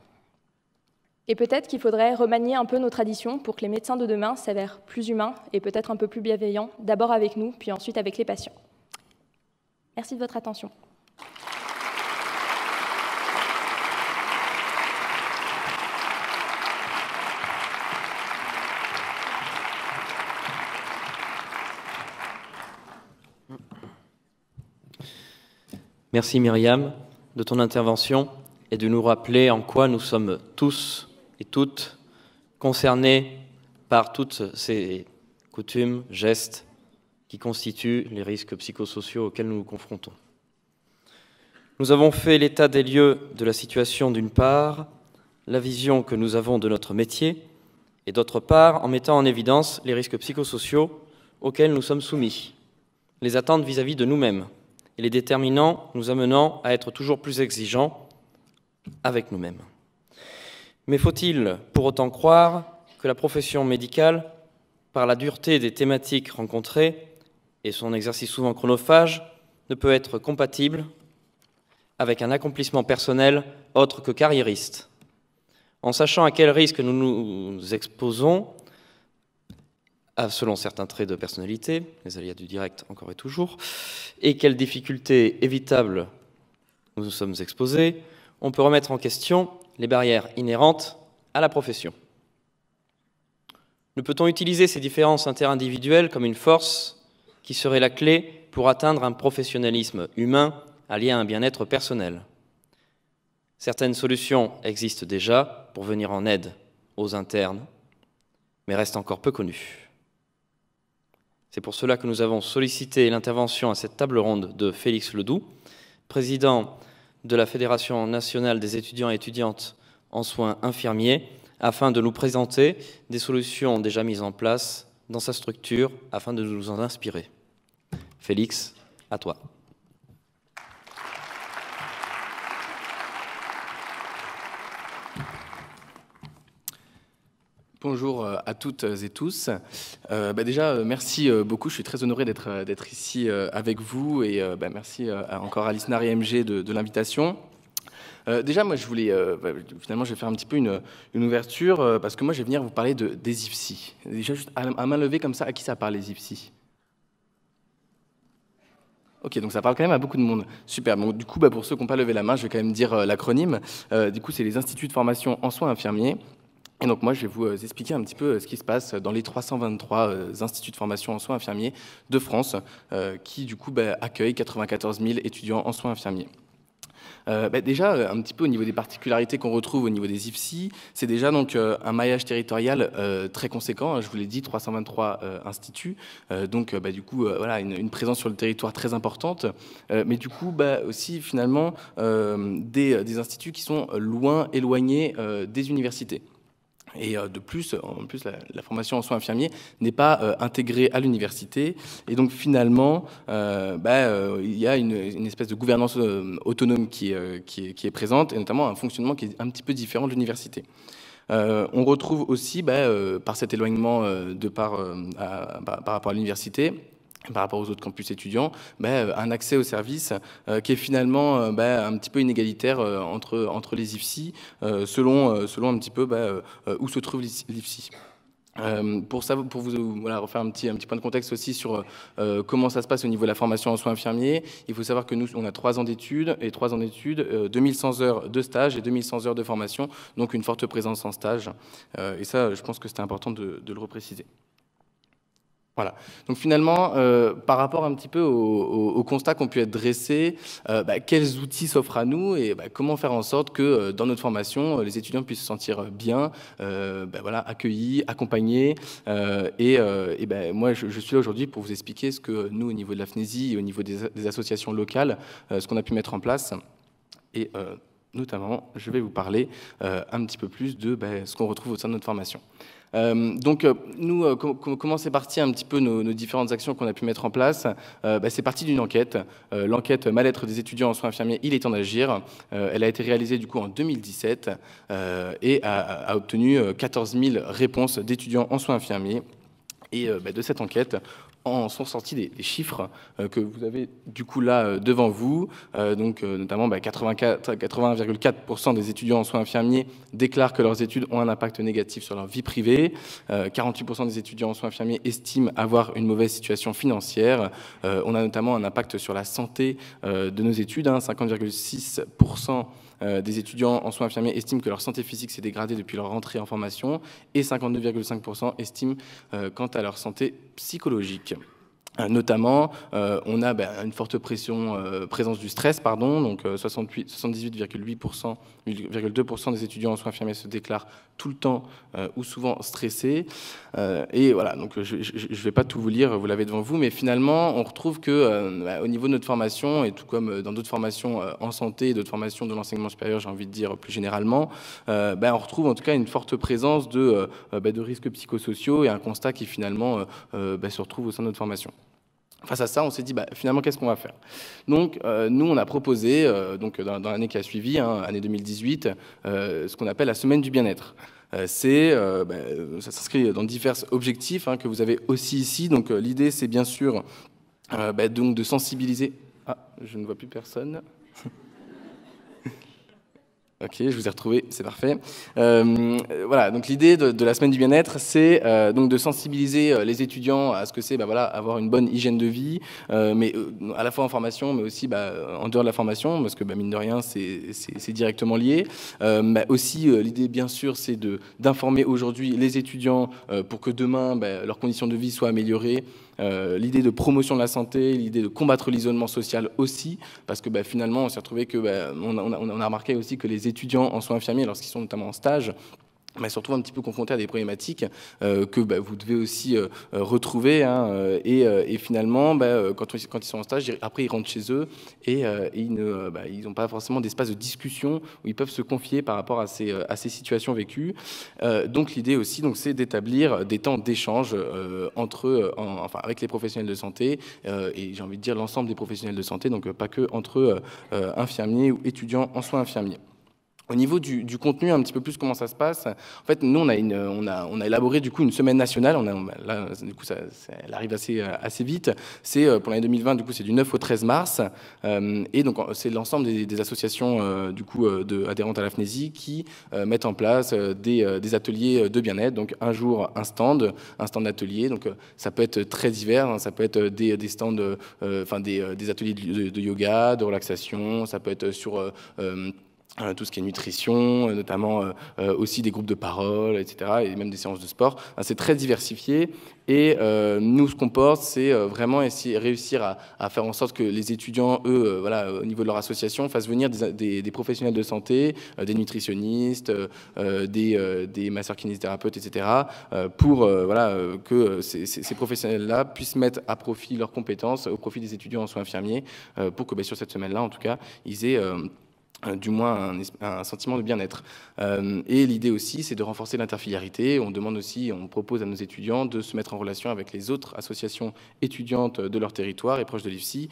Et peut-être qu'il faudrait remanier un peu nos traditions pour que les médecins de demain s'avèrent plus humains et peut-être un peu plus bienveillants, d'abord avec nous, puis ensuite avec les patients. Merci de votre attention. Merci Myriam de ton intervention et de nous rappeler en quoi nous sommes tous et toutes concernés par toutes ces coutumes, gestes qui constituent les risques psychosociaux auxquels nous nous confrontons. Nous avons fait l'état des lieux de la situation d'une part, la vision que nous avons de notre métier et d'autre part en mettant en évidence les risques psychosociaux auxquels nous sommes soumis, les attentes vis-à-vis de nous-mêmes et les déterminants nous amenant à être toujours plus exigeants avec nous-mêmes. Mais faut-il pour autant croire que la profession médicale, par la dureté des thématiques rencontrées et son exercice souvent chronophage, ne peut être compatible avec un accomplissement personnel autre que carriériste? En sachant à quel risque nous nous exposons, selon certains traits de personnalité, les aléas du direct encore et toujours, et quelles difficultés évitables nous nous sommes exposés, on peut remettre en question les barrières inhérentes à la profession. Ne peut-on utiliser ces différences interindividuelles comme une force qui serait la clé pour atteindre un professionnalisme humain allié à un bien-être personnel? Certaines solutions existent déjà pour venir en aide aux internes, mais restent encore peu connues. C'est pour cela que nous avons sollicité l'intervention à cette table ronde de Félix Ledoux, président de la Fédération nationale des étudiants et étudiantes en soins infirmiers, afin de nous présenter des solutions déjà mises en place dans sa structure, afin de nous en inspirer. Félix, à toi. Bonjour à toutes et tous. Déjà, merci beaucoup. Je suis très honoré d'être ici avec vous et merci encore à l'ISNAR et MG de l'invitation. Déjà, moi, je voulais, finalement, je vais faire un petit peu une ouverture parce que moi, je vais venir vous parler des IFSI. Déjà, juste à main levée comme ça, à qui ça parle les IFSI? Ok, donc ça parle quand même à beaucoup de monde. Super, bon, du coup, pour ceux qui n'ont pas levé la main, je vais quand même dire l'acronyme. Du coup, c'est les instituts de formation en soins infirmiers. Et donc moi, je vais vous expliquer un petit peu ce qui se passe dans les 323 instituts de formation en soins infirmiers de France, qui du coup accueillent 94 000 étudiants en soins infirmiers. Déjà, un petit peu au niveau des particularités qu'on retrouve au niveau des IFSI, c'est déjà donc un maillage territorial très conséquent, hein, je vous l'ai dit, 323 instituts, donc du coup, voilà, une présence sur le territoire très importante, mais du coup, aussi finalement, des instituts qui sont loin éloignés des universités. Et de plus, en plus, la formation en soins infirmiers n'est pas intégrée à l'université. Et donc, finalement, il y a une espèce de gouvernance autonome qui est présente, et notamment un fonctionnement qui est un petit peu différent de l'université. On retrouve aussi, par cet éloignement par rapport à l'université, par rapport aux autres campus étudiants, un accès aux services qui est finalement un petit peu inégalitaire entre les IFSI, selon un petit peu où se trouve l'IFSI. Pour vous refaire un petit point de contexte aussi sur comment ça se passe au niveau de la formation en soins infirmiers, il faut savoir que nous, on a 3 ans d'études, 2100 heures de stage et 2100 heures de formation, donc une forte présence en stage. Et ça, je pense que c'était important de le repréciser. Voilà. Donc finalement, par rapport un petit peu aux constats qu'on peut être dressés, quels outils s'offrent à nous et comment faire en sorte que dans notre formation, les étudiants puissent se sentir bien, voilà, accueillis, accompagnés. Moi, je suis là aujourd'hui pour vous expliquer ce que nous, au niveau de la FNESI et au niveau des associations locales, ce qu'on a pu mettre en place. Et notamment, je vais vous parler un petit peu plus de ce qu'on retrouve au sein de notre formation. Nous, comment c'est parti un petit peu nos différentes actions qu'on a pu mettre en place? C'est parti d'une enquête, l'enquête mal-être des étudiants en soins infirmiers, il est temps d'agir. Elle a été réalisée du coup en 2017 et a obtenu 14 000 réponses d'étudiants en soins infirmiers. Et de cette enquête sont sortis des chiffres que vous avez du coup là devant vous. Donc notamment 81,4% des étudiants en soins infirmiers déclarent que leurs études ont un impact négatif sur leur vie privée. 48% des étudiants en soins infirmiers estiment avoir une mauvaise situation financière. On a notamment un impact sur la santé de nos études. Hein, 50,6% des étudiants en soins infirmiers estiment que leur santé physique s'est dégradée depuis leur rentrée en formation et 52,5% estiment quant à leur santé psychologique. Notamment, on a une forte présence du stress, donc 78,2% des étudiants en soins infirmiers se déclarent tout le temps ou souvent stressés. Et voilà, donc je ne vais pas tout vous lire, vous l'avez devant vous, mais finalement, on retrouve que au niveau de notre formation, et tout comme dans d'autres formations en santé et d'autres formations de l'enseignement supérieur, j'ai envie de dire plus généralement, on retrouve en tout cas une forte présence de risques psychosociaux et un constat qui finalement se retrouve au sein de notre formation. Face à ça, on s'est dit, finalement, qu'est-ce qu'on va faire? Donc, nous, on a proposé, dans l'année qui a suivi, année 2018, ce qu'on appelle la semaine du bien-être. Ça s'inscrit dans divers objectifs que vous avez aussi ici. Donc, l'idée, c'est bien sûr de sensibiliser... Ah, je ne vois plus personne. Ok, je vous ai retrouvé, c'est parfait. Voilà, donc l'idée de la semaine du bien-être, c'est de sensibiliser les étudiants à ce que c'est, avoir une bonne hygiène de vie, mais à la fois en formation, mais aussi en dehors de la formation, parce que mine de rien, c'est directement lié. Aussi, l'idée, bien sûr, c'est d'informer aujourd'hui les étudiants pour que demain, leurs conditions de vie soient améliorées. L'idée de promotion de la santé, l'idée de combattre l'isolement social aussi, parce que finalement, on s'est retrouvé que on a remarqué aussi que les étudiants en soins infirmiers, lorsqu'ils sont notamment en stage, mais surtout un petit peu confrontés à des problématiques que vous devez aussi retrouver. Et finalement, quand ils sont en stage, après ils rentrent chez eux et ils n'ont pas forcément d'espace de discussion où ils peuvent se confier par rapport à ces situations vécues. Donc l'idée aussi, c'est d'établir des temps d'échange entre eux, avec les professionnels de santé, et j'ai envie de dire l'ensemble des professionnels de santé, donc pas que entre eux, infirmiers ou étudiants en soins infirmiers. Au niveau du contenu, un petit peu plus comment ça se passe. En fait, nous, on a élaboré du coup une semaine nationale. Elle arrive assez vite. C'est pour l'année 2020, du coup, c'est du 9 au 13 mars. Et donc, c'est l'ensemble des associations du coup adhérentes à l'apnésie qui mettent en place des ateliers de bien-être. Donc, un jour, un stand d'atelier. Donc, ça peut être très divers. Ça peut être des stands, des ateliers de yoga, de relaxation. Ça peut être sur tout ce qui est nutrition, notamment aussi des groupes de parole, etc., et même des séances de sport. C'est très diversifié. Et nous, ce qu'on porte, c'est vraiment réussir à faire en sorte que les étudiants, eux, au niveau de leur association, fassent venir des professionnels de santé, des nutritionnistes, des masseurs-kinésithérapeutes, etc., pour que ces professionnels-là puissent mettre à profit leurs compétences au profit des étudiants en soins infirmiers, pour que sur cette semaine-là, en tout cas, ils aient... du moins un sentiment de bien-être. Et l'idée aussi, c'est de renforcer l'interfiliarité. On demande aussi, on propose à nos étudiants de se mettre en relation avec les autres associations étudiantes de leur territoire et proches de l'IFSI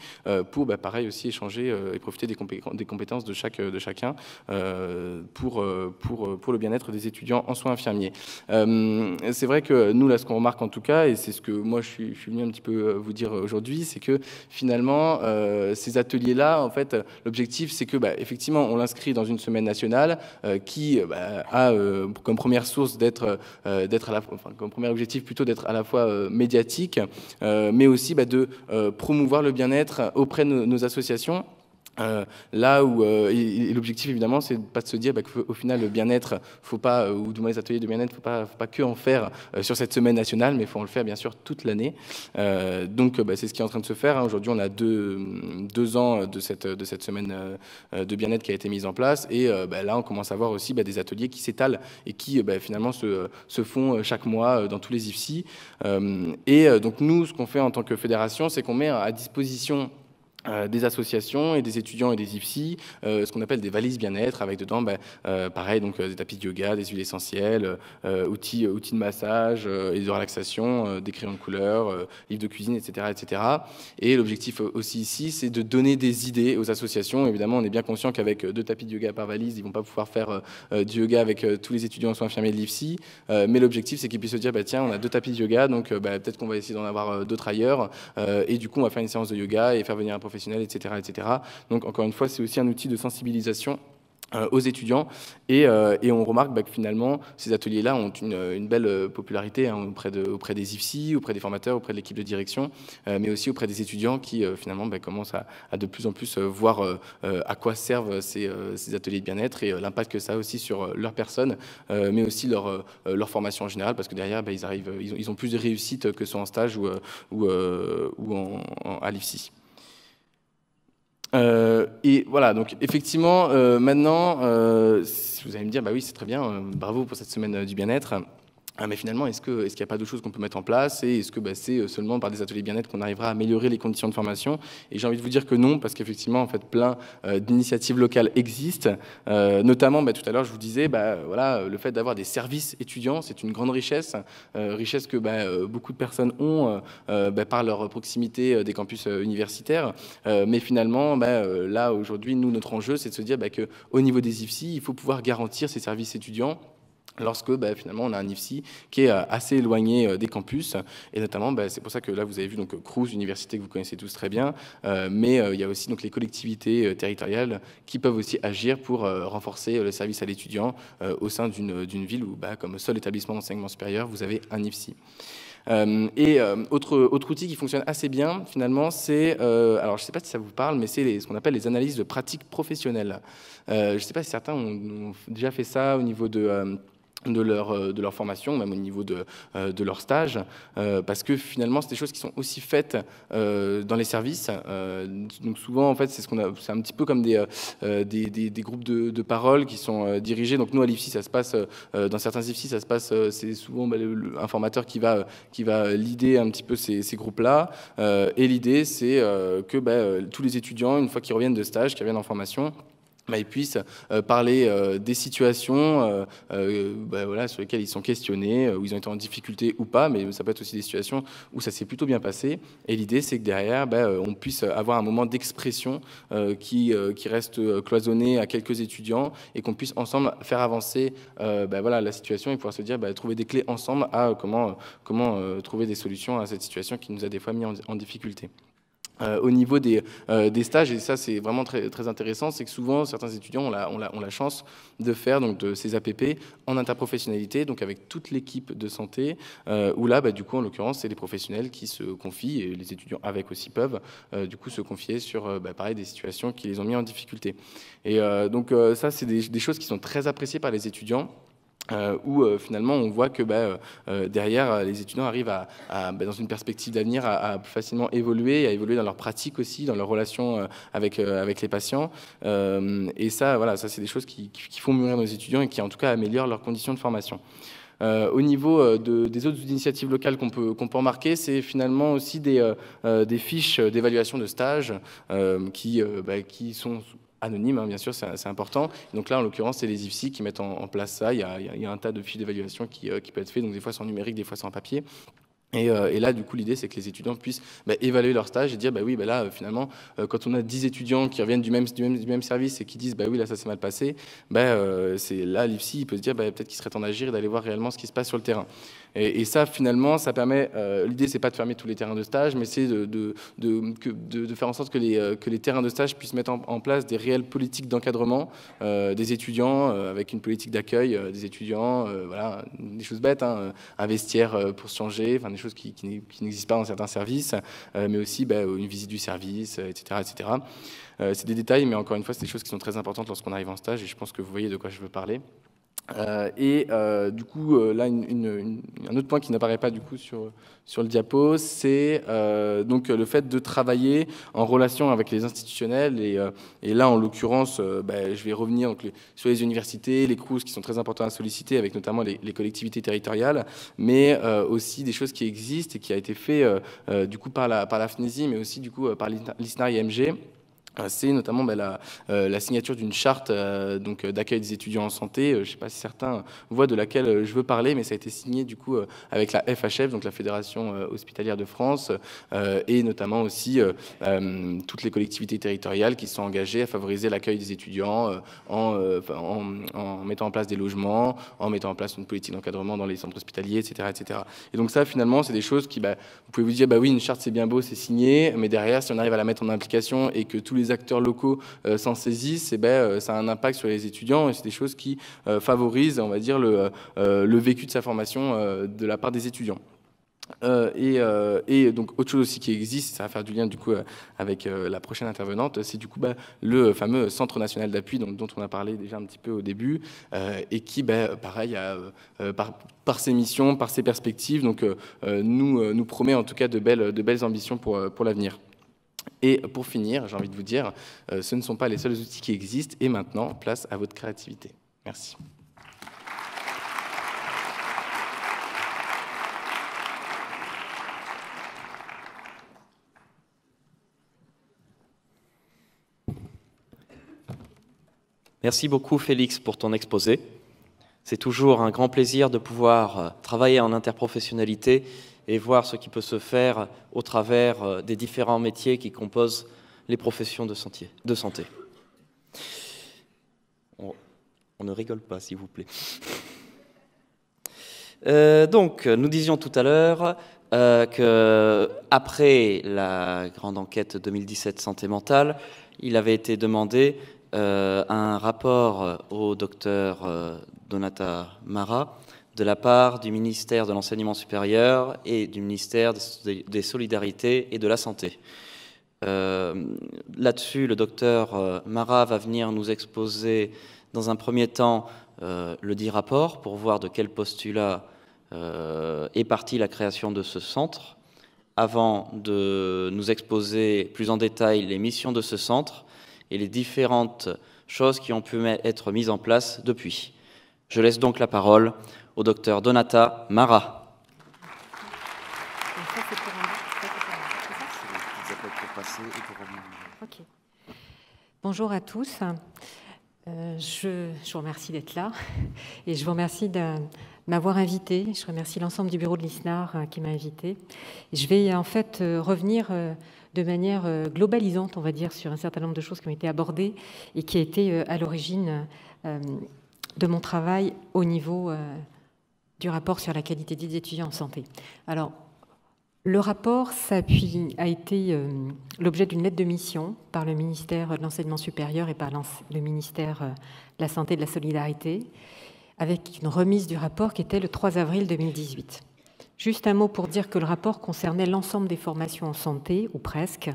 pour, pareil aussi, échanger et profiter des compétences de chacun pour le bien-être des étudiants en soins infirmiers. C'est vrai que nous, là, ce qu'on remarque en tout cas, et c'est ce que moi, je suis venu un petit peu vous dire aujourd'hui, c'est que finalement, ces ateliers-là, en fait, l'objectif, c'est que, effectivement, on l'inscrit dans une semaine nationale qui a comme première source d'être, comme premier objectif plutôt d'être à la fois médiatique, mais aussi de promouvoir le bien-être auprès de nos associations. Là où l'objectif évidemment, c'est pas de se dire qu'au final le bien-être, faut pas ou du moins les ateliers de bien-être, faut pas que en faire sur cette semaine nationale, mais faut en le faire bien sûr toute l'année. Donc c'est ce qui est en train de se faire. Aujourd'hui, on a deux ans de cette semaine de bien-être qui a été mise en place, et là on commence à voir aussi des ateliers qui s'étalent et qui finalement se font chaque mois dans tous les IFSI. Et donc nous, ce qu'on fait en tant que fédération, c'est qu'on met à disposition des associations et des étudiants et des IFSI, ce qu'on appelle des valises bien-être, avec dedans, pareil, donc des tapis de yoga, des huiles essentielles, outils de massage et de relaxation, des crayons de couleur, livres de cuisine, etc., etc. Et l'objectif aussi ici, c'est de donner des idées aux associations. Évidemment, on est bien conscient qu'avec 2 tapis de yoga par valise, ils vont pas pouvoir faire du yoga avec tous les étudiants en soins infirmiers de l'IFSI, mais l'objectif, c'est qu'ils puissent se dire, tiens, on a 2 tapis de yoga, donc peut-être qu'on va essayer d'en avoir d'autres ailleurs, et du coup, on va faire une séance de yoga et faire venir un professionnel, etc., etc. Donc, encore une fois, c'est aussi un outil de sensibilisation aux étudiants, et on remarque que finalement ces ateliers-là ont une belle popularité hein, auprès des IFSI, auprès des formateurs, auprès de l'équipe de direction, mais aussi auprès des étudiants qui finalement commencent à de plus en plus voir à quoi servent ces ateliers de bien-être et l'impact que ça a aussi sur leur personne, mais aussi leur formation en général, parce que derrière ils ont plus de réussite que ce soit en stage ou à l'IFSI. Et voilà, donc effectivement, maintenant, vous allez me dire, bah oui, c'est très bien, bravo pour cette semaine du bien-être. Mais finalement, est-ce qu'il n'y a pas d'autres choses qu'on peut mettre en place? Et est-ce que c'est seulement par des ateliers bien-être qu'on arrivera à améliorer les conditions de formation? Et j'ai envie de vous dire que non, parce qu'effectivement, en fait, plein d'initiatives locales existent. Notamment, tout à l'heure, je vous disais, voilà, le fait d'avoir des services étudiants, c'est une grande richesse. Richesse que beaucoup de personnes ont par leur proximité des campus universitaires. Mais finalement, là, aujourd'hui, nous, notre enjeu, c'est de se dire qu'au niveau des IFSI, il faut pouvoir garantir ces services étudiants lorsque finalement on a un IFSI qui est assez éloigné des campus, et notamment c'est pour ça que là vous avez vu donc CROUS, université que vous connaissez tous très bien, mais il y a aussi donc les collectivités territoriales qui peuvent aussi agir pour renforcer le service à l'étudiant au sein d'une ville où comme seul établissement d'enseignement supérieur vous avez un IFSI. Et autre outil qui fonctionne assez bien finalement, c'est, alors je ne sais pas si ça vous parle, mais c'est ce qu'on appelle les analyses de pratiques professionnelles. Je ne sais pas si certains ont déjà fait ça au niveau de leur formation, même au niveau de leur stage, parce que finalement, c'est des choses qui sont aussi faites dans les services. Donc souvent, en fait, c'est c'est un petit peu comme des groupes de parole qui sont dirigés. Donc nous, à l'IFSI, ça se passe, dans certains IFSI, ça se passe, c'est souvent un formateur qui va leader un petit peu ces groupes-là. Et l'idée, c'est que tous les étudiants, une fois qu'ils reviennent de stage, qu'ils reviennent en formation, ils puissent parler des situations voilà, sur lesquelles ils sont questionnés, où ils ont été en difficulté ou pas, mais ça peut être aussi des situations où ça s'est plutôt bien passé. Et l'idée, c'est que derrière, on puisse avoir un moment d'expression qui reste cloisonné à quelques étudiants et qu'on puisse ensemble faire avancer voilà, la situation et pouvoir se dire, trouver des clés ensemble à comment trouver des solutions à cette situation qui nous a des fois mis en difficulté. Au niveau des stages, et ça c'est vraiment très, très intéressant, c'est que souvent certains étudiants ont la chance de faire donc, de ces APP en interprofessionnalité, donc avec toute l'équipe de santé, où là du coup en l'occurrence c'est les professionnels qui se confient, et les étudiants avec aussi peuvent du coup se confier sur pareil, des situations qui les ont mis en difficulté. Et donc ça c'est des choses qui sont très appréciées par les étudiants, où finalement on voit que derrière les étudiants arrivent dans une perspective d'avenir à plus facilement évoluer, et à évoluer dans leur pratique aussi, dans leurs relations avec les patients. Et ça, voilà, ça c'est des choses qui font mûrir nos étudiants et qui en tout cas améliorent leurs conditions de formation. Au niveau des autres initiatives locales qu'on peut remarquer, c'est finalement aussi des fiches d'évaluation de stage qui sont anonyme, hein, bien sûr, c'est important. Donc là, en l'occurrence, c'est les IFSI qui mettent en place ça. Il y a un tas de fiches d'évaluation qui peut être fait, donc des fois c'est en numérique, des fois c'est en papier. Et là, du coup, l'idée, c'est que les étudiants puissent évaluer leur stage et dire, oui, là, finalement, quand on a 10 étudiants qui reviennent du même service et qui disent, oui, là, ça s'est mal passé, c'est là, l'IFSI, il peut se dire, peut-être qu'il serait temps d'agir et d'aller voir réellement ce qui se passe sur le terrain. Et ça, finalement, ça permet, l'idée, c'est pas de fermer tous les terrains de stage, mais c'est de faire en sorte que les terrains de stage puissent mettre en place des réelles politiques d'encadrement des étudiants, avec une politique d'accueil des étudiants, voilà, des choses bêtes, hein, un vestiaire pour se changer, enfin, des choses qui n'existent pas dans certains services, mais aussi une visite du service, etc. etc. C'est des détails, mais encore une fois, c'est des choses qui sont très importantes lorsqu'on arrive en stage, et je pense que vous voyez de quoi je veux parler. Du coup, là, un autre point qui n'apparaît pas du coup sur le diapo, c'est donc le fait de travailler en relation avec les institutionnels. Et là, en l'occurrence, je vais revenir donc, sur les universités, les CROUS qui sont très importants à solliciter, avec notamment les collectivités territoriales, mais aussi des choses qui existent et qui a été fait du coup par la FNISI, mais aussi du coup par l'ISNAR IMG. C'est notamment la signature d'une charte d'accueil des étudiants en santé. Je ne sais pas si certains voient de laquelle je veux parler, mais ça a été signé du coup avec la FHF, donc la Fédération Hospitalière de France, et notamment aussi toutes les collectivités territoriales qui sont engagées à favoriser l'accueil des étudiants en mettant en place des logements, en mettant en place une politique d'encadrement dans les centres hospitaliers, etc., etc. Et donc ça, finalement, c'est des choses qui, vous pouvez vous dire, oui, une charte, c'est bien beau, c'est signé, mais derrière, si on arrive à la mettre en application et que tous les les acteurs locaux s'en saisissent, et ça a un impact sur les étudiants, et c'est des choses qui favorisent, on va dire, le vécu de sa formation de la part des étudiants. Et donc autre chose aussi qui existe, ça va faire du lien du coup avec la prochaine intervenante, c'est du coup le fameux Centre National d'Appui dont on a parlé déjà un petit peu au début, et qui pareil par ses missions, par ses perspectives, donc nous promet en tout cas de belles ambitions pour l'avenir. Et pour finir, j'ai envie de vous dire, ce ne sont pas les seuls outils qui existent, et maintenant place à votre créativité. Merci. Merci beaucoup Félix pour ton exposé. C'est toujours un grand plaisir de pouvoir travailler en interprofessionnalité et voir ce qui peut se faire au travers des différents métiers qui composent les professions de santé. On ne rigole pas, s'il vous plaît. Donc, nous disions tout à l'heure qu'après la grande enquête 2017 santé mentale, il avait été demandé un rapport au docteur Donata Marra de la part du ministère de l'Enseignement supérieur et du ministère des Solidarités et de la Santé. Là-dessus, le docteur Marra va venir nous exposer dans un premier temps le dit rapport pour voir de quel postulat est partie la création de ce centre, avant de nous exposer plus en détail les missions de ce centre et les différentes choses qui ont pu être mises en place depuis. Je laisse donc la parole au docteur Donata Marra. Okay. Bonjour à tous. Je vous remercie d'être là et je vous remercie de m'avoir invité. Je remercie l'ensemble du bureau de l'ISNAR qui m'a invité. Je vais en fait revenir de manière globalisante, on va dire, sur un certain nombre de choses qui ont été abordées et qui a été à l'origine de mon travail au niveau du rapport sur la qualité des étudiants en santé. Alors, le rapport a été l'objet d'une lettre de mission par le ministère de l'Enseignement supérieur et par le ministère de la Santé et de la Solidarité, avec une remise du rapport qui était le 3 avril 2018. Juste un mot pour dire que le rapport concernait l'ensemble des formations en santé, ou presque,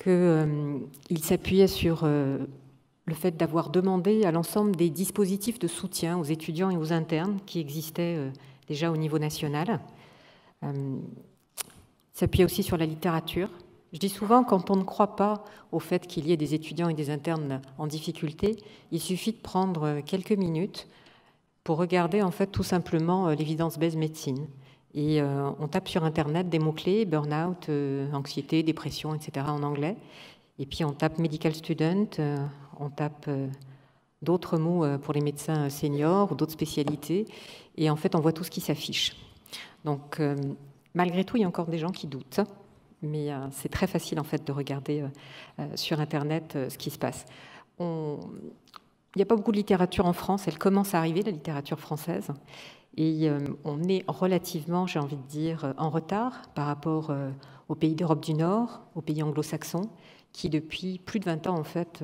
qu'il s'appuyait sur le fait d'avoir demandé à l'ensemble des dispositifs de soutien aux étudiants et aux internes qui existaient déjà au niveau national. Il s'appuyait aussi sur la littérature. Je dis souvent, quand on ne croit pas au fait qu'il y ait des étudiants et des internes en difficulté, il suffit de prendre quelques minutes pour regarder en fait tout simplement l'évidence-based médecine. Et on tape sur Internet des mots-clés, burn-out, anxiété, dépression, etc. en anglais. Et puis on tape medical student, on tape d'autres mots pour les médecins seniors ou d'autres spécialités. Et en fait, on voit tout ce qui s'affiche. Donc, malgré tout, il y a encore des gens qui doutent. Mais c'est très facile en fait de regarder sur Internet ce qui se passe. Il n'y a pas beaucoup de littérature en France. Elle commence à arriver, la littérature française. Et on est relativement, j'ai envie de dire, en retard par rapport aux pays d'Europe du Nord, aux pays anglo-saxons, qui depuis plus de 20 ans, en fait,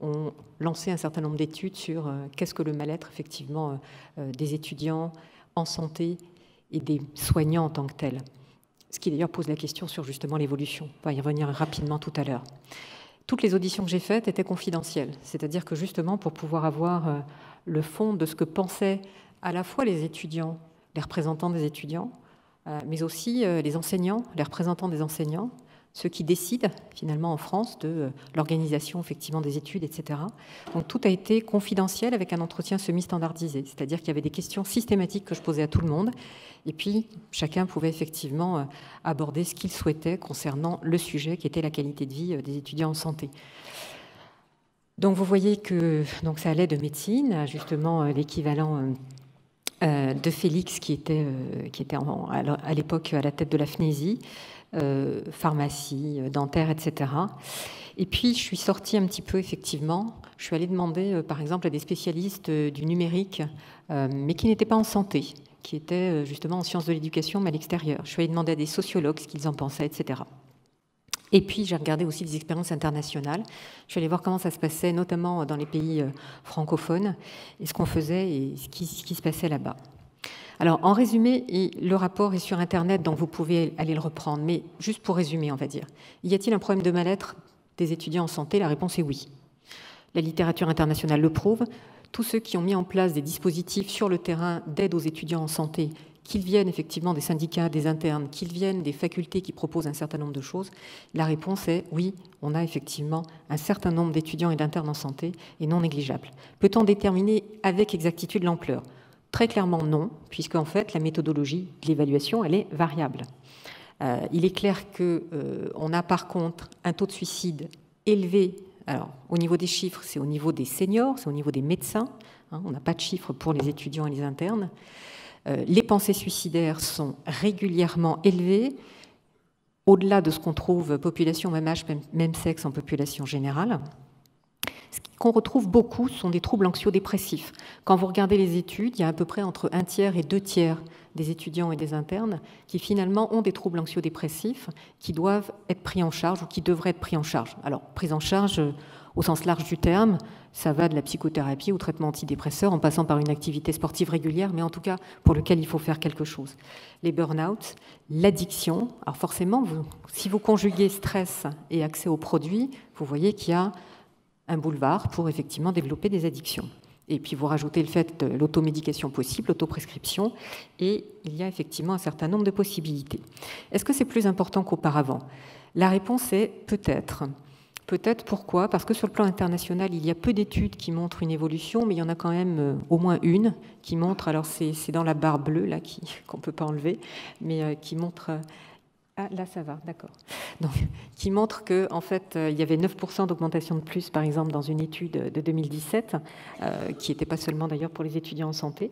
ont lancé un certain nombre d'études sur qu'est-ce que le mal-être, effectivement, des étudiants en santé et des soignants en tant que tels. Ce qui, d'ailleurs, pose la question sur, justement, l'évolution. On va y revenir rapidement tout à l'heure. Toutes les auditions que j'ai faites étaient confidentielles, c'est-à-dire que justement pour pouvoir avoir le fond de ce que pensaient à la fois les étudiants, les représentants des étudiants, mais aussi les enseignants, les représentants des enseignants, ceux qui décident finalement en France de l'organisation effectivement des études, etc. Donc tout a été confidentiel avec un entretien semi-standardisé, c'est-à-dire qu'il y avait des questions systématiques que je posais à tout le monde, et puis chacun pouvait effectivement aborder ce qu'il souhaitait concernant le sujet qui était la qualité de vie des étudiants en santé. Donc vous voyez que donc, ça allait de médecine à justement l'équivalent de Félix qui était à l'époque à la tête de la FNESI, pharmacie, dentaire, etc. Et puis, je suis sortie un petit peu, effectivement. Je suis allée demander, par exemple, à des spécialistes du numérique, mais qui n'étaient pas en santé, qui étaient justement en sciences de l'éducation, mais à l'extérieur. Je suis allée demander à des sociologues ce qu'ils en pensaient, etc. Et puis, j'ai regardé aussi des expériences internationales. Je suis allée voir comment ça se passait, notamment dans les pays francophones, et ce qu'on faisait et ce qui se passait là-bas. Alors, en résumé, le rapport est sur Internet, donc vous pouvez aller le reprendre. Mais juste pour résumer, on va dire. Y a-t-il un problème de mal-être des étudiants en santé? La réponse est oui. La littérature internationale le prouve. Tous ceux qui ont mis en place des dispositifs sur le terrain d'aide aux étudiants en santé, qu'ils viennent effectivement des syndicats, des internes, qu'ils viennent des facultés qui proposent un certain nombre de choses, la réponse est oui, on a effectivement un certain nombre d'étudiants et d'internes en santé, et non négligeable. Peut-on déterminer avec exactitude l'ampleur? Très clairement non, puisque en fait la méthodologie de l'évaluation, elle est variable. Il est clair qu'on a par contre un taux de suicide élevé. Alors, au niveau des chiffres, c'est au niveau des seniors, c'est au niveau des médecins. Hein, on n'a pas de chiffres pour les étudiants et les internes. Les pensées suicidaires sont régulièrement élevées, au-delà de ce qu'on trouve population même âge, même sexe en population générale. Ce qu'on retrouve beaucoup sont des troubles anxio-dépressifs. Quand vous regardez les études, il y a à peu près entre 1/3 et 2/3 des étudiants et des internes qui finalement ont des troubles anxio-dépressifs qui doivent être pris en charge ou qui devraient être pris en charge. Alors, prise en charge au sens large du terme, ça va de la psychothérapie au traitement antidépresseur en passant par une activité sportive régulière, mais en tout cas pour lequel il faut faire quelque chose. Les burn-out, l'addiction. Alors forcément, si vous conjuguez stress et accès aux produits, vous voyez qu'il y a un boulevard pour effectivement développer des addictions. Et puis vous rajoutez le fait de l'automédication possible, l'autoprescription, et il y a effectivement un certain nombre de possibilités. Est-ce que c'est plus important qu'auparavant? La réponse est peut-être. Peut-être pourquoi? Parce que sur le plan international, il y a peu d'études qui montrent une évolution, mais il y en a quand même au moins une qui montre, alors c'est dans la barre bleue là qu'on ne peut pas enlever, mais qui montre... Ah, là, ça va, d'accord. Donc, qui montre qu'en fait, il y avait 9% d'augmentation de plus, par exemple, dans une étude de 2017, qui n'était pas seulement d'ailleurs pour les étudiants en santé.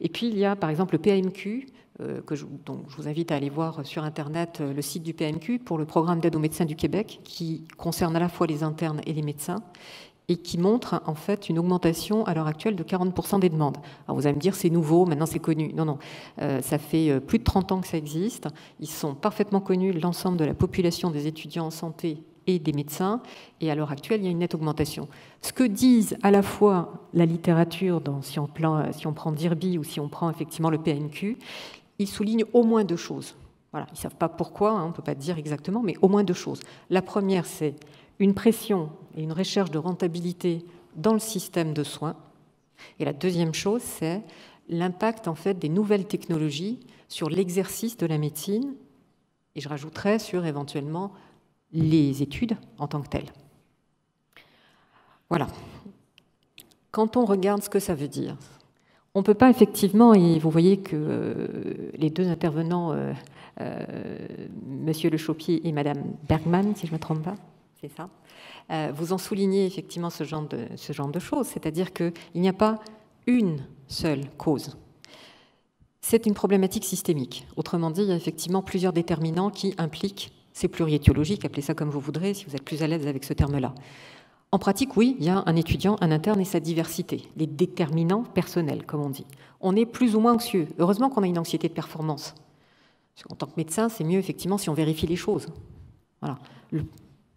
Et puis, il y a, par exemple, le PMQ, dont je vous invite à aller voir sur Internet le site du PMQ pour le programme d'aide aux médecins du Québec, qui concerne à la fois les internes et les médecins, et qui montre en fait une augmentation à l'heure actuelle de 40% des demandes. Alors vous allez me dire, c'est nouveau, maintenant c'est connu. Non, non, ça fait plus de 30 ans que ça existe. Ils sont parfaitement connus, l'ensemble de la population des étudiants en santé et des médecins, et à l'heure actuelle, il y a une nette augmentation. Ce que disent à la fois la littérature, si on prend DIRBY ou si on prend effectivement le PNQ, ils soulignent au moins deux choses. Voilà, ils ne savent pas pourquoi, hein, on ne peut pas dire exactement, mais au moins deux choses. La première, c'est une pression et une recherche de rentabilité dans le système de soins. Et la deuxième chose, c'est l'impact en fait des nouvelles technologies sur l'exercice de la médecine, et je rajouterais sur éventuellement les études en tant que telles. Voilà. Quand on regarde ce que ça veut dire, on ne peut pas effectivement, et vous voyez que les deux intervenants, Monsieur Lechopier et Madame Bergman, si je ne me trompe pas, c'est ça. Vous en soulignez effectivement ce genre de choses, c'est-à-dire qu'il n'y a pas une seule cause. C'est une problématique systémique. Autrement dit, il y a effectivement plusieurs déterminants qui impliquent, c'est pluriétiologique, appelez ça comme vous voudrez, si vous êtes plus à l'aise avec ce terme-là. En pratique, oui, il y a un étudiant, un interne et sa diversité, les déterminants personnels, comme on dit. On est plus ou moins anxieux. Heureusement qu'on a une anxiété de performance. En tant que médecin, c'est mieux effectivement si on vérifie les choses. Voilà.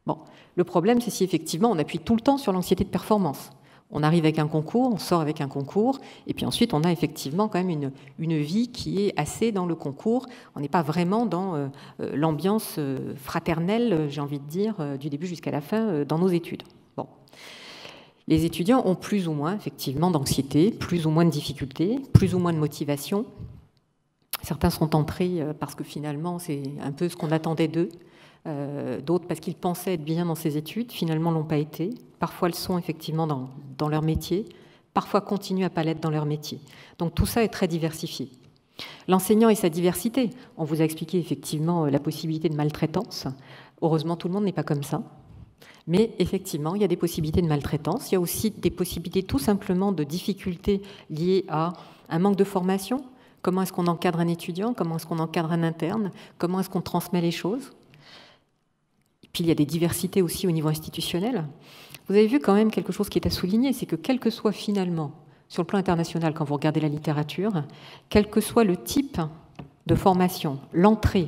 Bon. Le problème, c'est si effectivement on appuie tout le temps sur l'anxiété de performance. On arrive avec un concours, on sort avec un concours, et puis ensuite on a effectivement quand même une vie qui est assez dans le concours. On n'est pas vraiment dans l'ambiance fraternelle, j'ai envie de dire, du début jusqu'à la fin dans nos études. Bon. Les étudiants ont plus ou moins effectivement d'anxiété, plus ou moins de difficultés, plus ou moins de motivation. Certains sont entrés parce que finalement c'est un peu ce qu'on attendait d'eux. D'autres parce qu'ils pensaient être bien dans ces études, finalement l'ont pas été. Parfois le sont effectivement dans leur métier, parfois continuent à pas l'être dans leur métier. Donc tout ça est très diversifié. L'enseignant et sa diversité, on vous a expliqué effectivement la possibilité de maltraitance. Heureusement tout le monde n'est pas comme ça. Mais effectivement, il y a des possibilités de maltraitance, il y a aussi des possibilités tout simplement de difficultés liées à un manque de formation. Comment est-ce qu'on encadre un étudiant? Comment est-ce qu'on encadre un interne? Comment est-ce qu'on transmet les choses? Puis il y a des diversités aussi au niveau institutionnel. Vous avez vu quand même quelque chose qui est à souligner, c'est que quel que soit finalement, sur le plan international, quand vous regardez la littérature, quel que soit le type de formation, l'entrée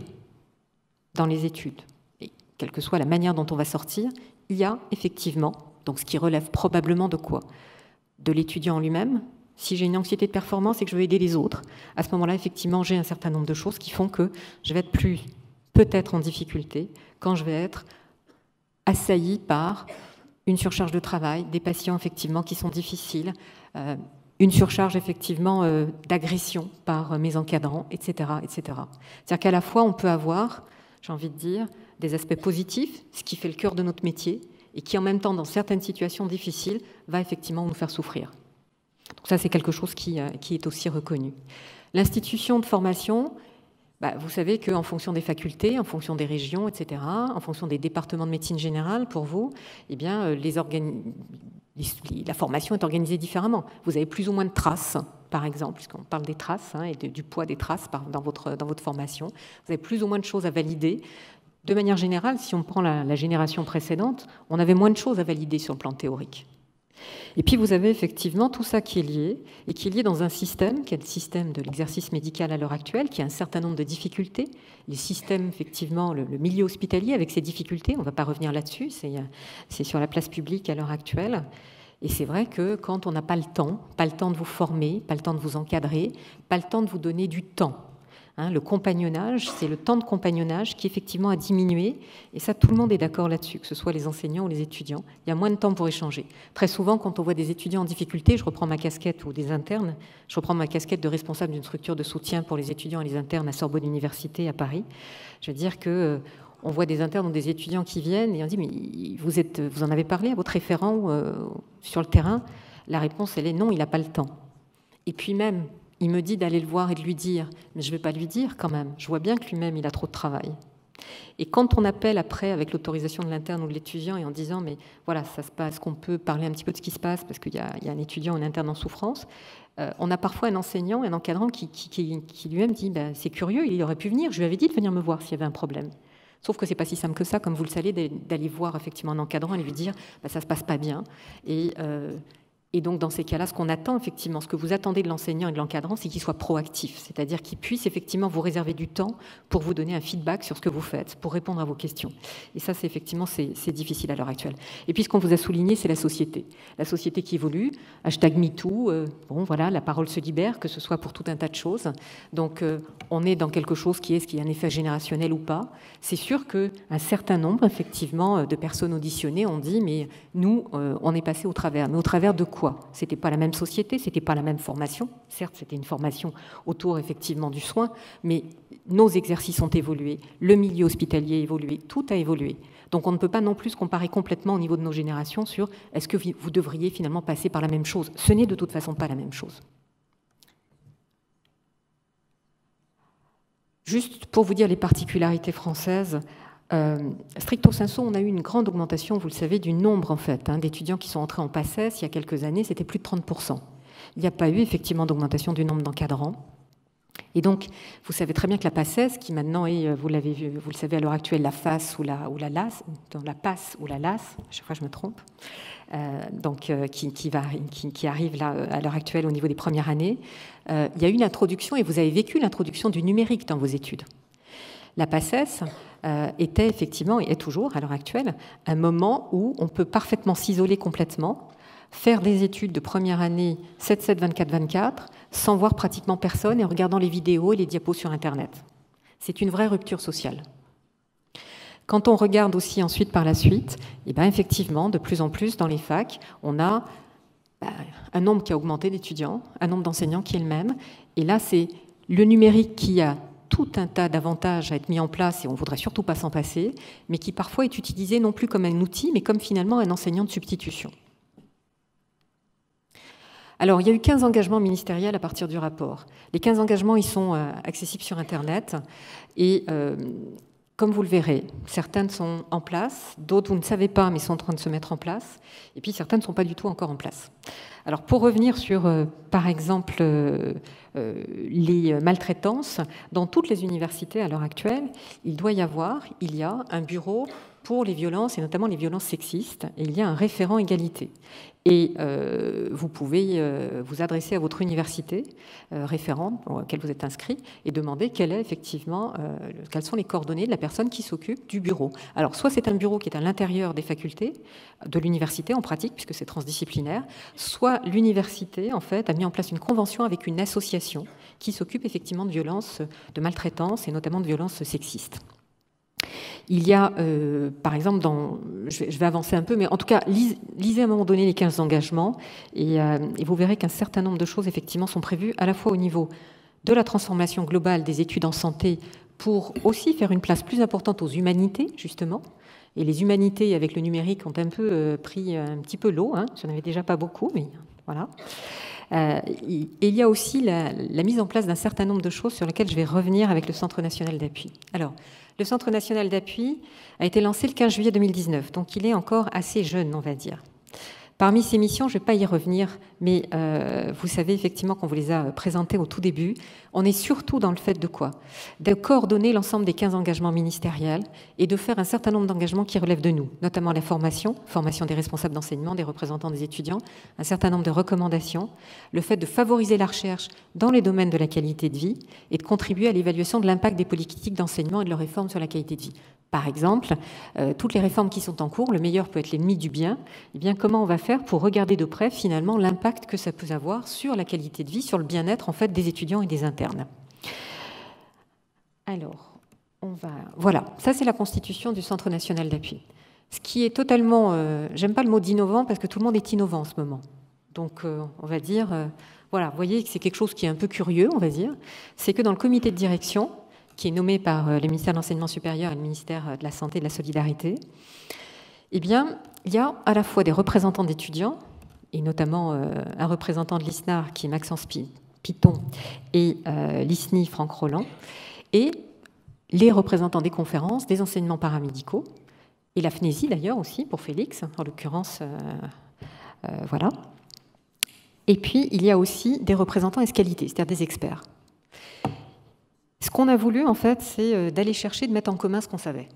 dans les études, et quelle que soit la manière dont on va sortir, il y a effectivement, donc ce qui relève probablement de quoi? De l'étudiant en lui-même. Si j'ai une anxiété de performance et que je veux aider les autres, à ce moment-là, effectivement, j'ai un certain nombre de choses qui font que je vais être plus, peut-être en difficulté, quand je vais être assaillie par une surcharge de travail, des patients effectivement qui sont difficiles, une surcharge effectivement d'agression par mes encadrants, etc., etc. C'est-à-dire qu'à la fois, on peut avoir, j'ai envie de dire, des aspects positifs, ce qui fait le cœur de notre métier, et qui en même temps, dans certaines situations difficiles, va effectivement nous faire souffrir. Donc ça, c'est quelque chose qui est aussi reconnu. L'institution de formation, bah, vous savez qu'en fonction des facultés, en fonction des régions, etc., en fonction des départements de médecine générale, pour vous, eh bien, la formation est organisée différemment. Vous avez plus ou moins de traces, par exemple, puisqu'on parle des traces, hein, et du poids des traces dans votre formation. Vous avez plus ou moins de choses à valider. De manière générale, si on prend la génération précédente, on avait moins de choses à valider sur le plan théorique. Et puis vous avez effectivement tout ça qui est lié, et qui est lié dans un système, qui est le système de l'exercice médical à l'heure actuelle, qui a un certain nombre de difficultés. Les systèmes, effectivement, le milieu hospitalier avec ses difficultés, on ne va pas revenir là-dessus, c'est sur la place publique à l'heure actuelle. Et c'est vrai que quand on n'a pas le temps, pas le temps de vous former, pas le temps de vous encadrer, pas le temps de vous donner du temps. Hein, le compagnonnage, c'est le temps de compagnonnage qui effectivement a diminué, et ça tout le monde est d'accord là-dessus, que ce soit les enseignants ou les étudiants, il y a moins de temps pour échanger. Très souvent quand on voit des étudiants en difficulté, je reprends ma casquette, ou des internes, je reprends ma casquette de responsable d'une structure de soutien pour les étudiants et les internes à Sorbonne Université à Paris, je veux dire que... On voit des internes ou des étudiants qui viennent et on dit « mais vous en avez parlé à votre référent sur le terrain ?» La réponse, elle est « non, il n'a pas le temps ». Et puis même, il me dit d'aller le voir et de lui dire « mais je ne vais pas lui dire quand même, je vois bien que lui-même, il a trop de travail ». Et quand on appelle après avec l'autorisation de l'interne ou de l'étudiant et en disant « mais voilà, ça se passe, qu'on peut parler un petit peu de ce qui se passe parce qu'il y a un étudiant ou un interne en souffrance », on a parfois un enseignant, un encadrant qui lui-même dit « c'est curieux, il aurait pu venir, je lui avais dit de venir me voir s'il y avait un problème ». Sauf que ce n'est pas si simple que ça, comme vous le savez, d'aller voir effectivement un encadrant et lui dire bah, « ça ne se passe pas bien ». Et donc, dans ces cas-là, ce qu'on attend effectivement, ce que vous attendez de l'enseignant et de l'encadrant, c'est qu'il soit proactif, c'est-à-dire qu'il puisse effectivement vous réserver du temps pour vous donner un feedback sur ce que vous faites, pour répondre à vos questions. Et ça, c'est effectivement, c'est difficile à l'heure actuelle. Et puis, ce qu'on vous a souligné, c'est la société. La société qui évolue, #MeToo, bon, voilà, la parole se libère, que ce soit pour tout un tas de choses. Donc, on est dans quelque chose qui est, ce qui a un effet générationnel ou pas. C'est sûr qu'un certain nombre, effectivement, de personnes auditionnées ont dit, mais nous, on est passé au travers. Mais au travers de quoi? C'était pas la même société, c'était pas la même formation. Certes, c'était une formation autour effectivement du soin, mais nos exercices ont évolué, le milieu hospitalier a évolué, tout a évolué. Donc on ne peut pas non plus comparer complètement au niveau de nos générations sur est-ce que vous devriez finalement passer par la même chose. Ce n'est de toute façon pas la même chose. Juste pour vous dire les particularités françaises, stricto sensu, on a eu une grande augmentation, vous le savez, du nombre en fait, hein, d'étudiants qui sont entrés en PACES il y a quelques années, c'était plus de 30%. Il n'y a pas eu effectivement d'augmentation du nombre d'encadrants. Et donc, vous savez très bien que la PACES, qui maintenant est, vous l'avez vu, vous le savez à l'heure actuelle, la FAS ou la LAS, dans la PAS ou la LAS, à chaque fois je me trompe, qui arrive là à l'heure actuelle au niveau des premières années, il y a eu l'introduction, et vous avez vécu l'introduction du numérique dans vos études. La PACES était effectivement, et est toujours à l'heure actuelle, un moment où on peut parfaitement s'isoler complètement, faire des études de première année 7-7-24-24, sans voir pratiquement personne et en regardant les vidéos et les diapos sur Internet. C'est une vraie rupture sociale. Quand on regarde aussi ensuite par la suite, et bien effectivement, de plus en plus dans les facs, on a un nombre qui a augmenté d'étudiants, un nombre d'enseignants qui est le même, et là c'est le numérique qui a tout un tas d'avantages à être mis en place, et on ne voudrait surtout pas s'en passer, mais qui parfois est utilisé non plus comme un outil, mais comme finalement un enseignant de substitution. Alors, il y a eu 15 engagements ministériels à partir du rapport. Les 15 engagements, ils sont accessibles sur Internet, et comme vous le verrez, certaines sont en place, d'autres vous ne savez pas, mais sont en train de se mettre en place, et puis certaines ne sont pas du tout encore en place. Alors, pour revenir sur, par exemple, les maltraitances, dans toutes les universités à l'heure actuelle, il doit y avoir, il y a un bureau pour les violences, et notamment les violences sexistes, et il y a un référent égalité. Et vous pouvez vous adresser à votre université référente pour laquelle vous êtes inscrit et demander quelle est effectivement, quelles sont les coordonnées de la personne qui s'occupe du bureau. Alors, soit c'est un bureau qui est à l'intérieur des facultés de l'université en pratique, puisque c'est transdisciplinaire, soit l'université, en fait, a mis en place une convention avec une association qui s'occupe effectivement de violences, de maltraitance et notamment de violences sexistes. Il y a, par exemple, dans, je vais avancer un peu, mais en tout cas, lisez à un moment donné les 15 engagements et vous verrez qu'un certain nombre de choses, effectivement, sont prévues à la fois au niveau de la transformation globale des études en santé pour aussi faire une place plus importante aux humanités, justement. Et les humanités, avec le numérique, ont un peu pris un petit peu l'eau. Hein. J'en avais déjà pas beaucoup, mais voilà. Et il y a aussi la mise en place d'un certain nombre de choses sur lesquelles je vais revenir avec le Centre national d'appui. Alors, le Centre national d'appui a été lancé le 15 juillet 2019, donc il est encore assez jeune, on va dire. Parmi ces missions, je ne vais pas y revenir, mais vous savez effectivement qu'on vous les a présentées au tout début. On est surtout dans le fait de quoi? De coordonner l'ensemble des 15 engagements ministériels et de faire un certain nombre d'engagements qui relèvent de nous, notamment la formation, formation des responsables d'enseignement, des représentants des étudiants, un certain nombre de recommandations, le fait de favoriser la recherche dans les domaines de la qualité de vie et de contribuer à l'évaluation de l'impact des politiques d'enseignement et de leurs réformes sur la qualité de vie. Par exemple, toutes les réformes qui sont en cours, le meilleur peut être l'ennemi du bien, eh bien, comment on va faire pour regarder de près finalement l'impact que ça peut avoir sur la qualité de vie, sur le bien-être en fait des étudiants et des internes. Alors, on va... Voilà, ça c'est la constitution du Centre national d'appui. Ce qui est totalement... j'aime pas le mot d'innovant parce que tout le monde est innovant en ce moment. Donc, on va dire... voilà, vous voyez que c'est quelque chose qui est un peu curieux, on va dire. C'est que dans le comité de direction... qui est nommé par le ministère de l'Enseignement supérieur et le ministère de la Santé et de la Solidarité, eh bien, il y a à la fois des représentants d'étudiants, et notamment un représentant de l'ISNAR, qui est Maxence Piton, et l'ISNI, Franck Roland, et les représentants des conférences, des enseignements paramédicaux, et la FNESI d'ailleurs aussi, pour Félix, en l'occurrence, voilà. Et puis, il y a aussi des représentants S-qualité, c'est-à-dire des experts. Ce qu'on a voulu, en fait, c'est d'aller chercher, de mettre en commun ce qu'on savait.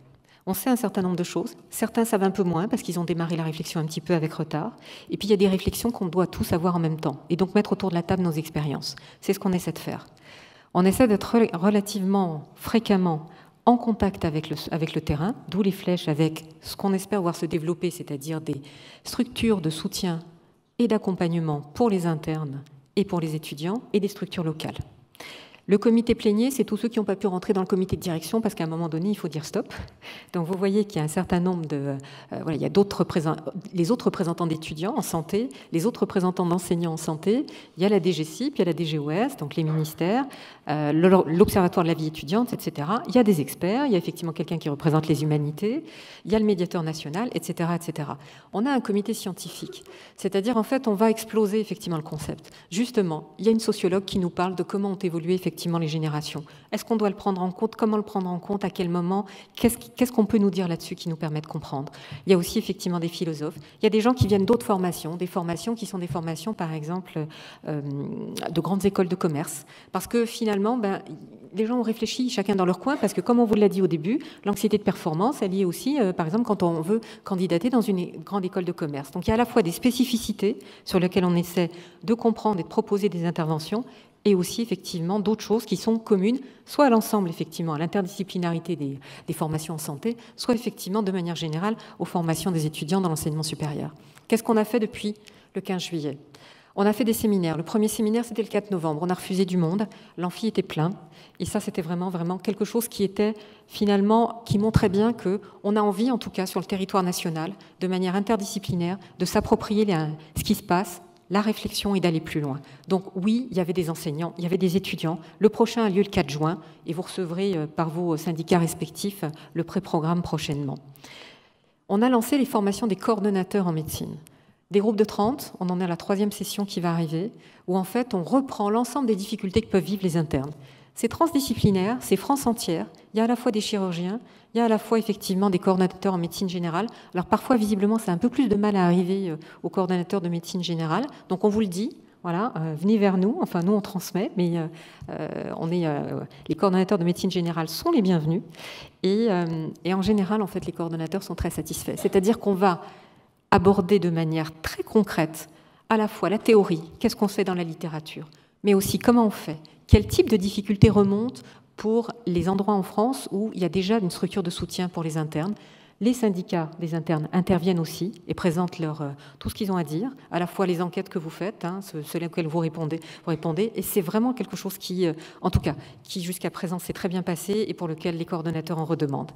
On sait un certain nombre de choses. Certains savent un peu moins parce qu'ils ont démarré la réflexion un petit peu avec retard. Et puis, il y a des réflexions qu'on doit tous avoir en même temps et donc mettre autour de la table nos expériences. C'est ce qu'on essaie de faire. On essaie d'être relativement fréquemment en contact avec le terrain, d'où les flèches avec ce qu'on espère voir se développer, c'est-à-dire des structures de soutien et d'accompagnement pour les internes et pour les étudiants et des structures locales. Le comité plénier, c'est tous ceux qui n'ont pas pu rentrer dans le comité de direction parce qu'à un moment donné, il faut dire stop. Donc vous voyez qu'il y a un certain nombre de... voilà, il y a les autres représentants d'étudiants en santé, les autres représentants d'enseignants en santé, il y a la DGCIP, il y a la DGOS, donc les ministères, l'Observatoire de la vie étudiante, etc. Il y a des experts, il y a effectivement quelqu'un qui représente les humanités, il y a le médiateur national, etc. etc. On a un comité scientifique, c'est-à-dire en fait, on va exploser effectivement le concept. Justement, il y a une sociologue qui nous parle de comment ont évolué effectivement les générations. Est-ce qu'on doit le prendre en compte? Comment le prendre en compte? À quel moment? Qu'est-ce qu'on peut nous dire là-dessus qui nous permet de comprendre? Il y a aussi effectivement des philosophes. Il y a des gens qui viennent d'autres formations, des formations qui sont des formations, par exemple, de grandes écoles de commerce. Parce que finalement, ben, les gens ont réfléchi chacun dans leur coin, parce que comme on vous l'a dit au début, l'anxiété de performance, elle y est aussi, par exemple, quand on veut candidater dans une grande école de commerce. Donc il y a à la fois des spécificités sur lesquelles on essaie de comprendre et de proposer des interventions, et aussi effectivement d'autres choses qui sont communes, soit à l'ensemble, effectivement, à l'interdisciplinarité des formations en santé, soit effectivement de manière générale aux formations des étudiants dans l'enseignement supérieur. Qu'est-ce qu'on a fait depuis le 15 juillet? On a fait des séminaires. Le premier séminaire, c'était le 4 novembre. On a refusé du monde. L'amphi était plein. Et ça, c'était vraiment, vraiment quelque chose qui était finalement, qui montrait bien qu'on a envie, en tout cas, sur le territoire national, de manière interdisciplinaire, de s'approprier ce qui se passe, la réflexion est d'aller plus loin. Donc oui, il y avait des enseignants, il y avait des étudiants. Le prochain a lieu le 4 juin et vous recevrez par vos syndicats respectifs le pré-programme prochainement. On a lancé les formations des coordonnateurs en médecine. Des groupes de 30, on en est à la troisième session qui va arriver, où en fait on reprend l'ensemble des difficultés que peuvent vivre les internes. C'est transdisciplinaire, c'est France entière. Il y a à la fois des chirurgiens, il y a à la fois effectivement des coordonnateurs en médecine générale. Alors parfois, visiblement, c'est un peu plus de mal à arriver aux coordonnateurs de médecine générale. Donc on vous le dit, Voilà, venez vers nous, enfin nous on transmet, mais les coordonnateurs de médecine générale sont les bienvenus et en général en fait les coordonnateurs sont très satisfaits. C'est-à-dire qu'on va aborder de manière très concrète à la fois la théorie, qu'est-ce qu'on sait dans la littérature, mais aussi comment on fait, quel type de difficultés remontent pour les endroits en France où il y a déjà une structure de soutien pour les internes. Les syndicats des internes interviennent aussi et présentent tout ce qu'ils ont à dire, à la fois les enquêtes que vous faites, hein, celles auxquelles vous répondez, et c'est vraiment quelque chose qui, en tout cas, qui jusqu'à présent s'est très bien passé et pour lequel les coordonnateurs en redemandent.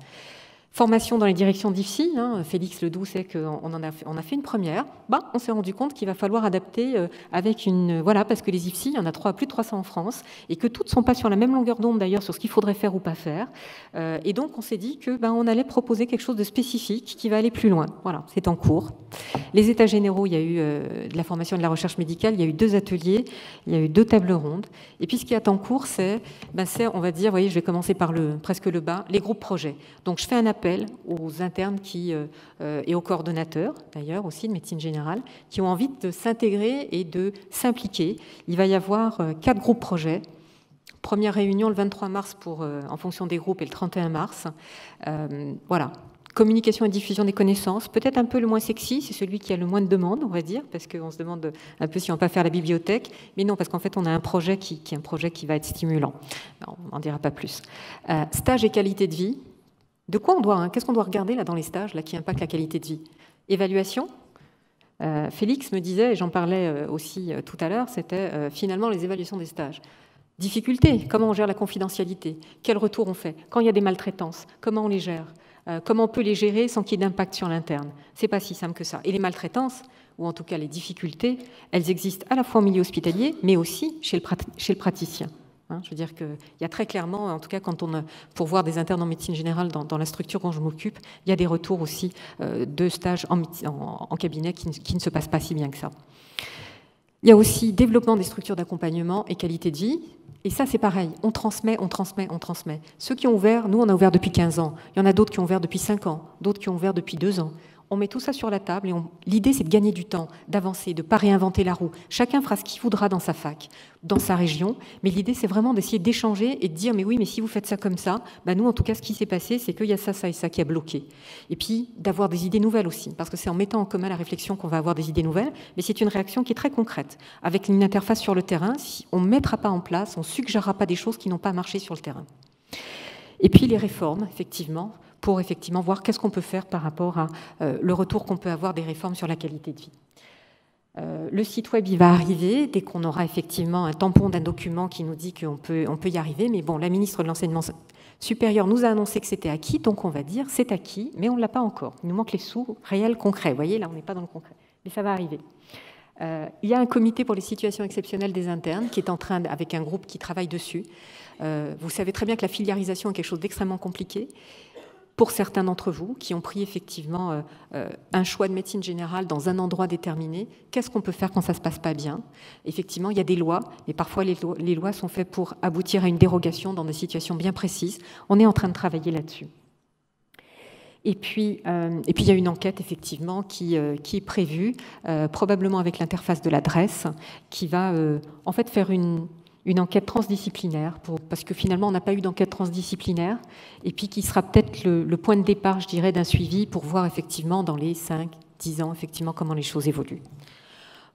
Formation dans les directions d'IFSI, hein, Félix Ledoux sait qu'on a fait une première, on s'est rendu compte qu'il va falloir adapter avec une... Voilà, parce que les IFSI, il y en a plus de 300 en France, et que toutes ne sont pas sur la même longueur d'onde d'ailleurs sur ce qu'il faudrait faire ou pas faire. Et donc on s'est dit que on allait proposer quelque chose de spécifique qui va aller plus loin. Voilà, c'est en cours. Les états généraux, il y a eu de la formation et de la recherche médicale, il y a eu 2 ateliers, il y a eu 2 tables rondes. Et puis ce qui est en cours, c'est, on va dire, voyez, je vais commencer par presque le bas, les groupes projets. Donc je fais un appel aux internes et aux coordonnateurs, d'ailleurs aussi de médecine générale, qui ont envie de s'intégrer et de s'impliquer. Il va y avoir 4 groupes projets. Première réunion le 23 mars en fonction des groupes et le 31 mars. Voilà. Communication et diffusion des connaissances, peut-être un peu le moins sexy, c'est celui qui a le moins de demandes, on va dire, parce qu'on se demande un peu si on va pas faire la bibliothèque, mais non, parce qu'en fait, on a un projet qui est un projet qui va être stimulant. Non, on n'en dira pas plus. Stage et qualité de vie. De quoi on doit, qu'est-ce qu'on doit regarder là dans les stages qui impactent la qualité de vie? Évaluation. Félix me disait, et j'en parlais aussi tout à l'heure, c'était finalement les évaluations des stages. Difficulté, comment on gère la confidentialité? Quel retour on fait? Quand il y a des maltraitances, comment on les gère? Comment on peut les gérer sans qu'il y ait d'impact sur l'interne? C'est pas si simple que ça. Et les maltraitances, ou en tout cas les difficultés, elles existent à la fois en milieu hospitalier, mais aussi chez le praticien. Je veux dire qu'il y a très clairement, en tout cas quand on pour voir des internes en médecine générale dans la structure dont je m'occupe, il y a des retours aussi de stages en cabinet qui ne se passent pas si bien que ça. Il y a aussi développement des structures d'accompagnement et qualité de vie. Et ça, c'est pareil. On transmet, on transmet, on transmet. Ceux qui ont ouvert, nous, on a ouvert depuis 15 ans. Il y en a d'autres qui ont ouvert depuis 5 ans, d'autres qui ont ouvert depuis 2 ans. On met tout ça sur la table et l'idée, c'est de gagner du temps, d'avancer, de ne pas réinventer la roue. Chacun fera ce qu'il voudra dans sa fac, dans sa région, mais l'idée, c'est vraiment d'essayer d'échanger et de dire « mais oui, mais si vous faites ça comme ça, nous, en tout cas, ce qui s'est passé, c'est qu'il y a ça, ça et ça qui a bloqué ». Et puis, d'avoir des idées nouvelles aussi, parce que c'est en mettant en commun la réflexion qu'on va avoir des idées nouvelles, mais c'est une réaction qui est très concrète. Avec une interface sur le terrain, si on ne mettra pas en place, on ne suggérera pas des choses qui n'ont pas marché sur le terrain. Et puis, les réformes, effectivement, pour effectivement voir qu'est-ce qu'on peut faire par rapport à le retour qu'on peut avoir des réformes sur la qualité de vie. Le site web, il va arriver dès qu'on aura effectivement un tampon d'un document qui nous dit qu'on peut y arriver, mais bon, la ministre de l'Enseignement supérieur nous a annoncé que c'était acquis, donc on va dire c'est acquis, mais on ne l'a pas encore. Il nous manque les sous réels, concrets. Vous voyez, là, on n'est pas dans le concret, mais ça va arriver. Il y a un comité pour les situations exceptionnelles des internes qui est en train, avec un groupe qui travaille dessus. Vous savez très bien que la filiarisation est quelque chose d'extrêmement compliqué. Pour certains d'entre vous qui ont pris effectivement un choix de médecine générale dans un endroit déterminé, qu'est-ce qu'on peut faire quand ça ne se passe pas bien? Effectivement, il y a des lois, mais parfois les lois sont faites pour aboutir à une dérogation dans des situations bien précises. On est en train de travailler là-dessus. Et puis, il y a une enquête, effectivement, qui est prévue, probablement avec l'interface de l'adresse, qui va en fait faire une enquête transdisciplinaire, parce que finalement, on n'a pas eu d'enquête transdisciplinaire, et puis qui sera peut-être le point de départ, je dirais, d'un suivi pour voir effectivement dans les 5-10 ans, effectivement, comment les choses évoluent.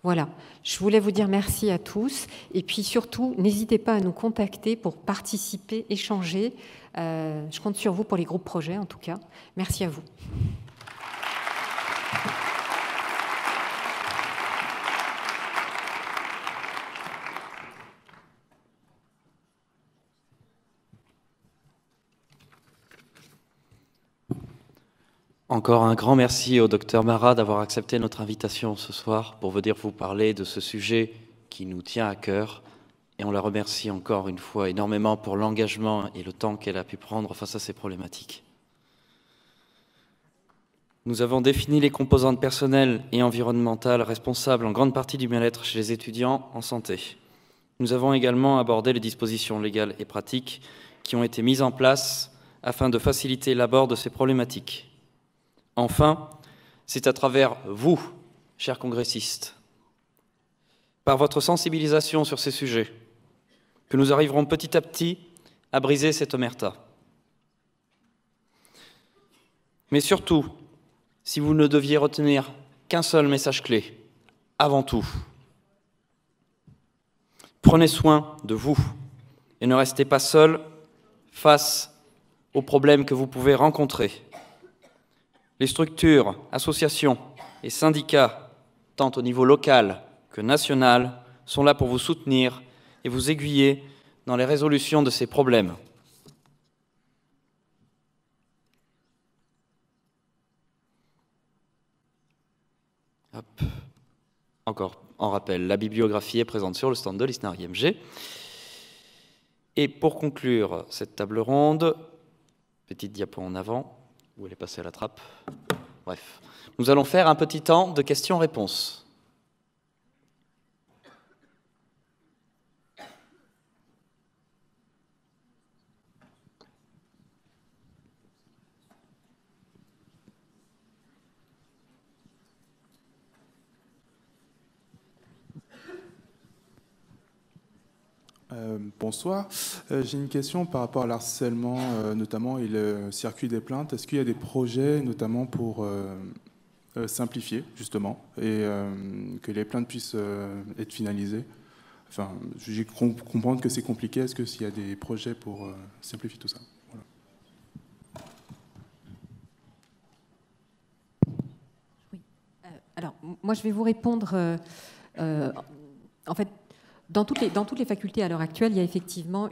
Voilà, je voulais vous dire merci à tous, et puis surtout, n'hésitez pas à nous contacter pour participer, échanger. Je compte sur vous pour les groupes projets, en tout cas. Merci à vous. Encore un grand merci au docteur Marra d'avoir accepté notre invitation ce soir pour venir vous parler de ce sujet qui nous tient à cœur. Et on la remercie encore une fois énormément pour l'engagement et le temps qu'elle a pu prendre face à ces problématiques. Nous avons défini les composantes personnelles et environnementales responsables en grande partie du mal-être chez les étudiants en santé. Nous avons également abordé les dispositions légales et pratiques qui ont été mises en place afin de faciliter l'abord de ces problématiques. Enfin, c'est à travers vous, chers congressistes, par votre sensibilisation sur ces sujets, que nous arriverons petit à petit à briser cette omerta. Mais surtout, si vous ne deviez retenir qu'un seul message clé, avant tout, prenez soin de vous et ne restez pas seul face aux problèmes que vous pouvez rencontrer. Les structures, associations et syndicats, tant au niveau local que national, sont là pour vous soutenir et vous aiguiller dans les résolutions de ces problèmes. Hop. Encore en rappel, la bibliographie est présente sur le stand de l'ISNAR IMG. Et pour conclure cette table ronde, petite diapo en avant, où elle est passée à la trappe. Bref, nous allons faire un petit temps de questions-réponses. Bonsoir, j'ai une question par rapport à l'harcèlement notamment et le circuit des plaintes. Est-ce qu'il y a des projets notamment pour simplifier justement et que les plaintes puissent être finalisées? Enfin, je comprends que c'est compliqué. Est-ce qu'il y a des projets pour simplifier tout ça? Voilà. Oui. Alors, moi je vais vous répondre en fait. Dans toutes les facultés à l'heure actuelle, il y a effectivement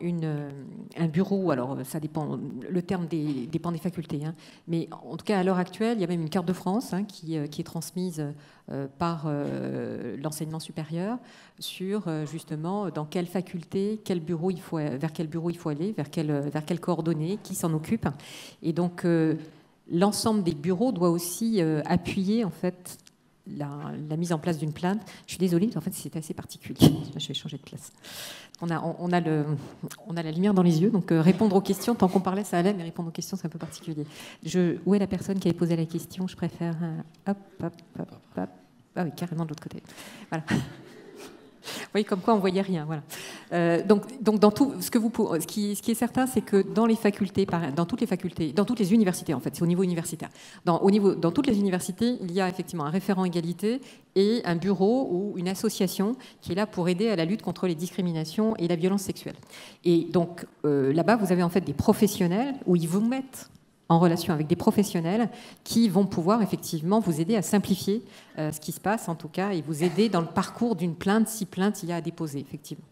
un bureau, alors ça dépend, le terme dépend des facultés, hein, mais en tout cas à l'heure actuelle, il y a même une carte de France hein, qui est transmise par l'enseignement supérieur sur justement dans quelle faculté, quel bureau il faut, vers quel bureau il faut aller, vers quelle coordonnée, qui s'en occupe. Et donc l'ensemble des bureaux doit aussi appuyer en fait la mise en place d'une plainte. Je suis désolée, mais en fait, c'est assez particulier. Je vais changer de place. On a la lumière dans les yeux, donc répondre aux questions, tant qu'on parlait, ça allait, mais répondre aux questions, c'est un peu particulier. Où est la personne qui avait posé la question? Je préfère... Hop, hop, hop, hop. Ah oui, carrément de l'autre côté. Voilà. Vous voyez, comme quoi on ne voyait rien. Voilà. Donc dans tout, ce qui est certain, c'est que dans les facultés, dans toutes les facultés, dans toutes les universités en fait, c'est au niveau universitaire. Dans toutes les universités, il y a effectivement un référent égalité et un bureau ou une association qui est là pour aider à la lutte contre les discriminations et la violence sexuelle. Et donc là-bas, vous avez en fait des professionnels où ils vous mettent en relation avec des professionnels qui vont pouvoir effectivement vous aider à simplifier ce qui se passe en tout cas et vous aider dans le parcours d'une plainte si plainte il y a à déposer effectivement.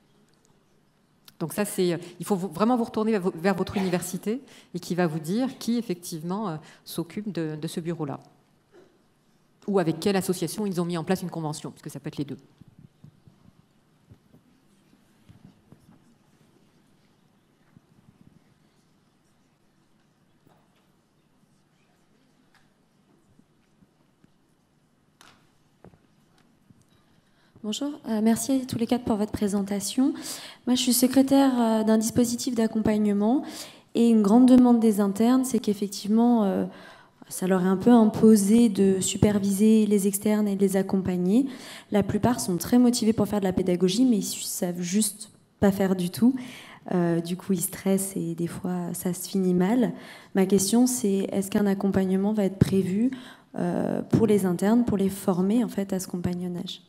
Donc ça c'est, il faut vraiment vous retourner vers votre université et qui va vous dire qui effectivement s'occupe de ce bureau-là ou avec quelle association ils ont mis en place une convention puisque ça peut être les deux. Bonjour, merci à tous les quatre pour votre présentation. Moi, je suis secrétaire d'un dispositif d'accompagnement et une grande demande des internes, c'est qu'effectivement, ça leur est un peu imposé de superviser les externes et de les accompagner. La plupart sont très motivés pour faire de la pédagogie, mais ils ne savent juste pas faire du tout. Du coup, ils stressent et des fois, ça se finit mal. Ma question, c'est est-ce qu'un accompagnement va être prévu pour les internes, pour les former en fait, à ce compagnonnage ?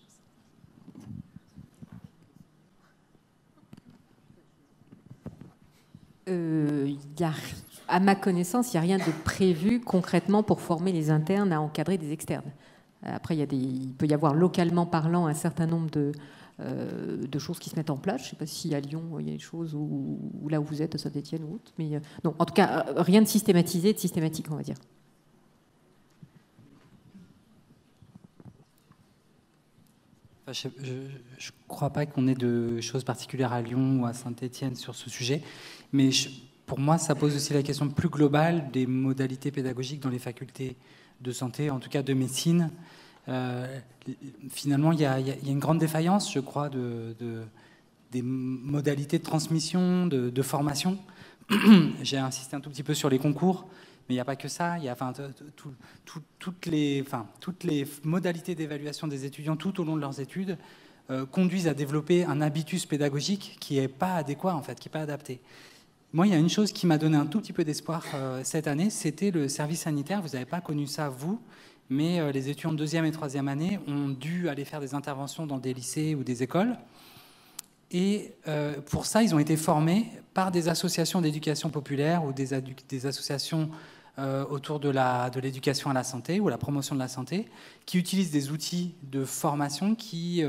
À ma connaissance, il n'y a rien de prévu concrètement pour former les internes à encadrer des externes. Après, il peut y avoir localement parlant un certain nombre de choses qui se mettent en place. Je ne sais pas si à Lyon, il y a des choses ou là où vous êtes, à Saint-Étienne ou autre. Mais non, en tout cas, rien de systématisé, de systématique, on va dire. Je ne crois pas qu'on ait de choses particulières à Lyon ou à Saint-Étienne sur ce sujet, mais pour moi, ça pose aussi la question plus globale des modalités pédagogiques dans les facultés de santé, en tout cas de médecine. Finalement, il y a une grande défaillance, je crois, des modalités de transmission, de formation. J'ai insisté un tout petit peu sur les concours. Mais il n'y a pas que ça, il y a enfin, toutes les modalités d'évaluation des étudiants tout au long de leurs études conduisent à développer un habitus pédagogique qui n'est pas adéquat, en fait, qui n'est pas adapté. Moi, il y a une chose qui m'a donné un tout petit peu d'espoir cette année, c'était le service sanitaire. Vous n'avez pas connu ça, vous, mais les étudiants de deuxième et troisième année ont dû aller faire des interventions dans des lycées ou des écoles. Et pour ça, ils ont été formés par des associations d'éducation populaire ou des associations autour de l'éducation à la santé ou la promotion de la santé, qui utilisent des outils de formation qui,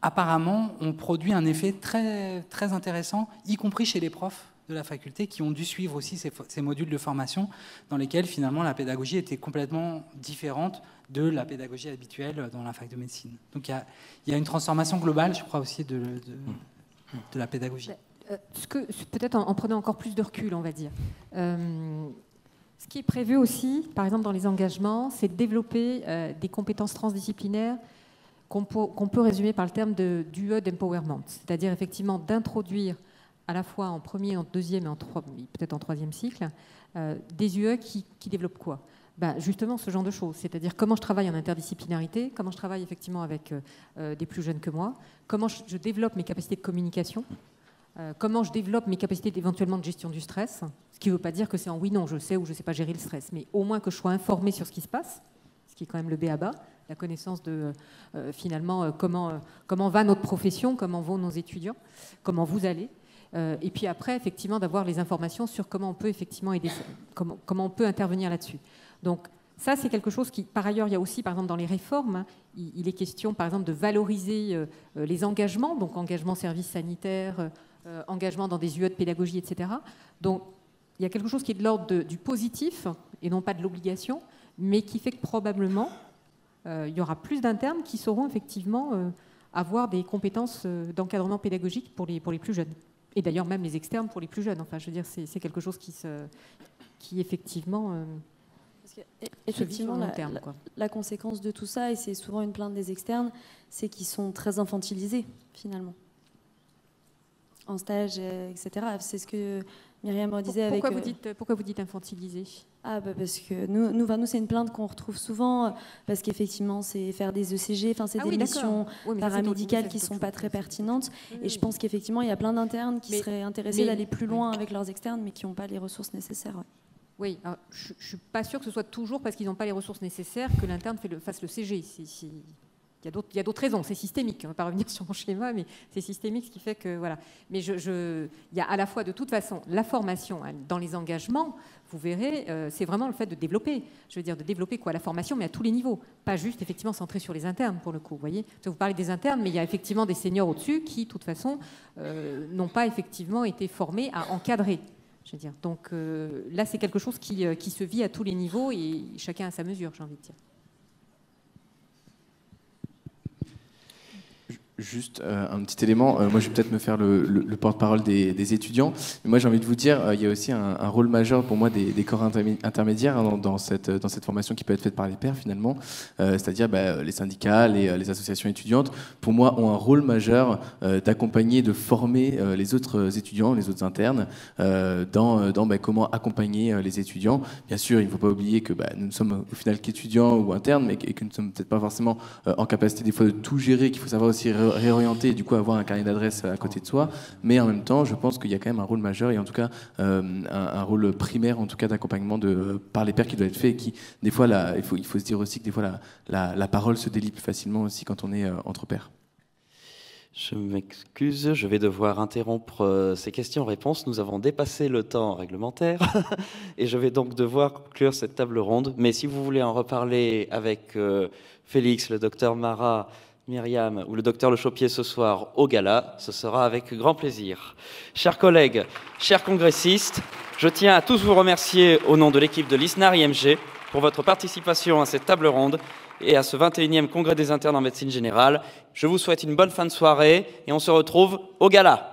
apparemment, ont produit un effet très, très intéressant, y compris chez les profs de la faculté qui ont dû suivre aussi ces modules de formation dans lesquels, finalement, la pédagogie était complètement différente de la pédagogie habituelle dans la fac de médecine. Donc il y a une transformation globale, je crois, aussi de la pédagogie. Peut-être en prenant encore plus de recul, on va dire. Ce qui est prévu aussi, par exemple, dans les engagements, c'est de développer des compétences transdisciplinaires qu'on peut résumer par le terme d'UE d'empowerment, c'est-à-dire effectivement d'introduire à la fois en premier, en deuxième et peut-être en troisième cycle, des UE qui développent quoi? Ben justement ce genre de choses, c'est-à-dire comment je travaille en interdisciplinarité, comment je travaille effectivement avec des plus jeunes que moi, comment je développe mes capacités de communication, comment je développe mes capacités éventuellement de gestion du stress, ce qui ne veut pas dire que c'est en oui-non, je sais ou je ne sais pas gérer le stress, mais au moins que je sois informée sur ce qui se passe, ce qui est quand même le b.a.-ba, la connaissance de finalement comment va notre profession, comment vont nos étudiants, comment vous allez. Et puis après, effectivement, d'avoir les informations sur comment on peut effectivement aider, comment on peut intervenir là-dessus. Donc ça, c'est quelque chose qui, par ailleurs, il y a aussi, par exemple, dans les réformes, hein, il est question, par exemple, de valoriser les engagements, donc engagement service sanitaire, engagement dans des UE de pédagogie, etc. Donc il y a quelque chose qui est de l'ordre du positif et non pas de l'obligation, mais qui fait que probablement, il y aura plus d'internes qui sauront effectivement avoir des compétences d'encadrement pédagogique pour les plus jeunes. Et d'ailleurs même les externes pour les plus jeunes. Enfin, je veux dire, c'est quelque chose qui effectivement, la conséquence de tout ça, et c'est souvent une plainte des externes, c'est qu'ils sont très infantilisés, finalement. En stage, etc. C'est ce que Myriam disait avec... Pourquoi vous dites infantilisé? Ah, bah parce que nous c'est une plainte qu'on retrouve souvent, parce qu'effectivement, c'est faire des ECG, enfin, c'est des missions paramédicales qui ne sont pas très pertinentes. Oui, et je pense qu'effectivement, il y a plein d'internes qui seraient intéressés d'aller plus loin avec leurs externes, mais qui n'ont pas les ressources nécessaires. Ouais. Oui, alors, je ne suis pas sûre que ce soit toujours parce qu'ils n'ont pas les ressources nécessaires que l'interne fasse le CG. Il y a d'autres raisons, c'est systémique, on ne va pas revenir sur mon schéma, mais c'est systémique, ce qui fait que, voilà. Mais il y a à la fois, de toute façon, la formation, hein, dans les engagements, vous verrez, c'est vraiment le fait de développer. Je veux dire, de développer quoi? La formation, mais à tous les niveaux. Pas juste, effectivement, centré sur les internes, pour le coup, vous voyez. Parce que vous parlez des internes, mais il y a effectivement des seniors au-dessus qui, de toute façon, n'ont pas, effectivement, été formés à encadrer. Je veux dire, donc, là, c'est quelque chose qui se vit à tous les niveaux et chacun à sa mesure, j'ai envie de dire. Juste un petit élément, moi je vais peut-être me faire le porte-parole des étudiants, mais moi j'ai envie de vous dire, il y a aussi un rôle majeur pour moi des corps intermédiaires, hein, dans cette formation qui peut être faite par les pairs finalement, c'est-à-dire les syndicats, les associations étudiantes, pour moi ont un rôle majeur d'accompagner, de former les autres étudiants, les autres internes, dans comment accompagner les étudiants. Bien sûr, il ne faut pas oublier que nous ne sommes au final qu'étudiants ou internes, mais que nous ne sommes peut-être pas forcément en capacité des fois de tout gérer, qu'il faut savoir aussi réorienter et du coup avoir un carnet d'adresses à côté de soi, mais en même temps je pense qu'il y a quand même un rôle majeur et en tout cas un rôle primaire en tout cas d'accompagnement par les pairs qui doit être fait et qui des fois il faut se dire aussi que des fois la parole se délie plus facilement aussi quand on est entre pairs. Je m'excuse, je vais devoir interrompre ces questions-réponses. Nous avons dépassé le temps réglementaire et je vais donc devoir conclure cette table ronde, mais si vous voulez en reparler avec Félix, le docteur Marra, Myriam ou le docteur Lechopier ce soir au gala, ce sera avec grand plaisir. Chers collègues, chers congressistes, je tiens à tous vous remercier au nom de l'équipe de l'ISNAR-IMG pour votre participation à cette table ronde et à ce 21e congrès des internes en médecine générale. Je vous souhaite une bonne fin de soirée et on se retrouve au gala.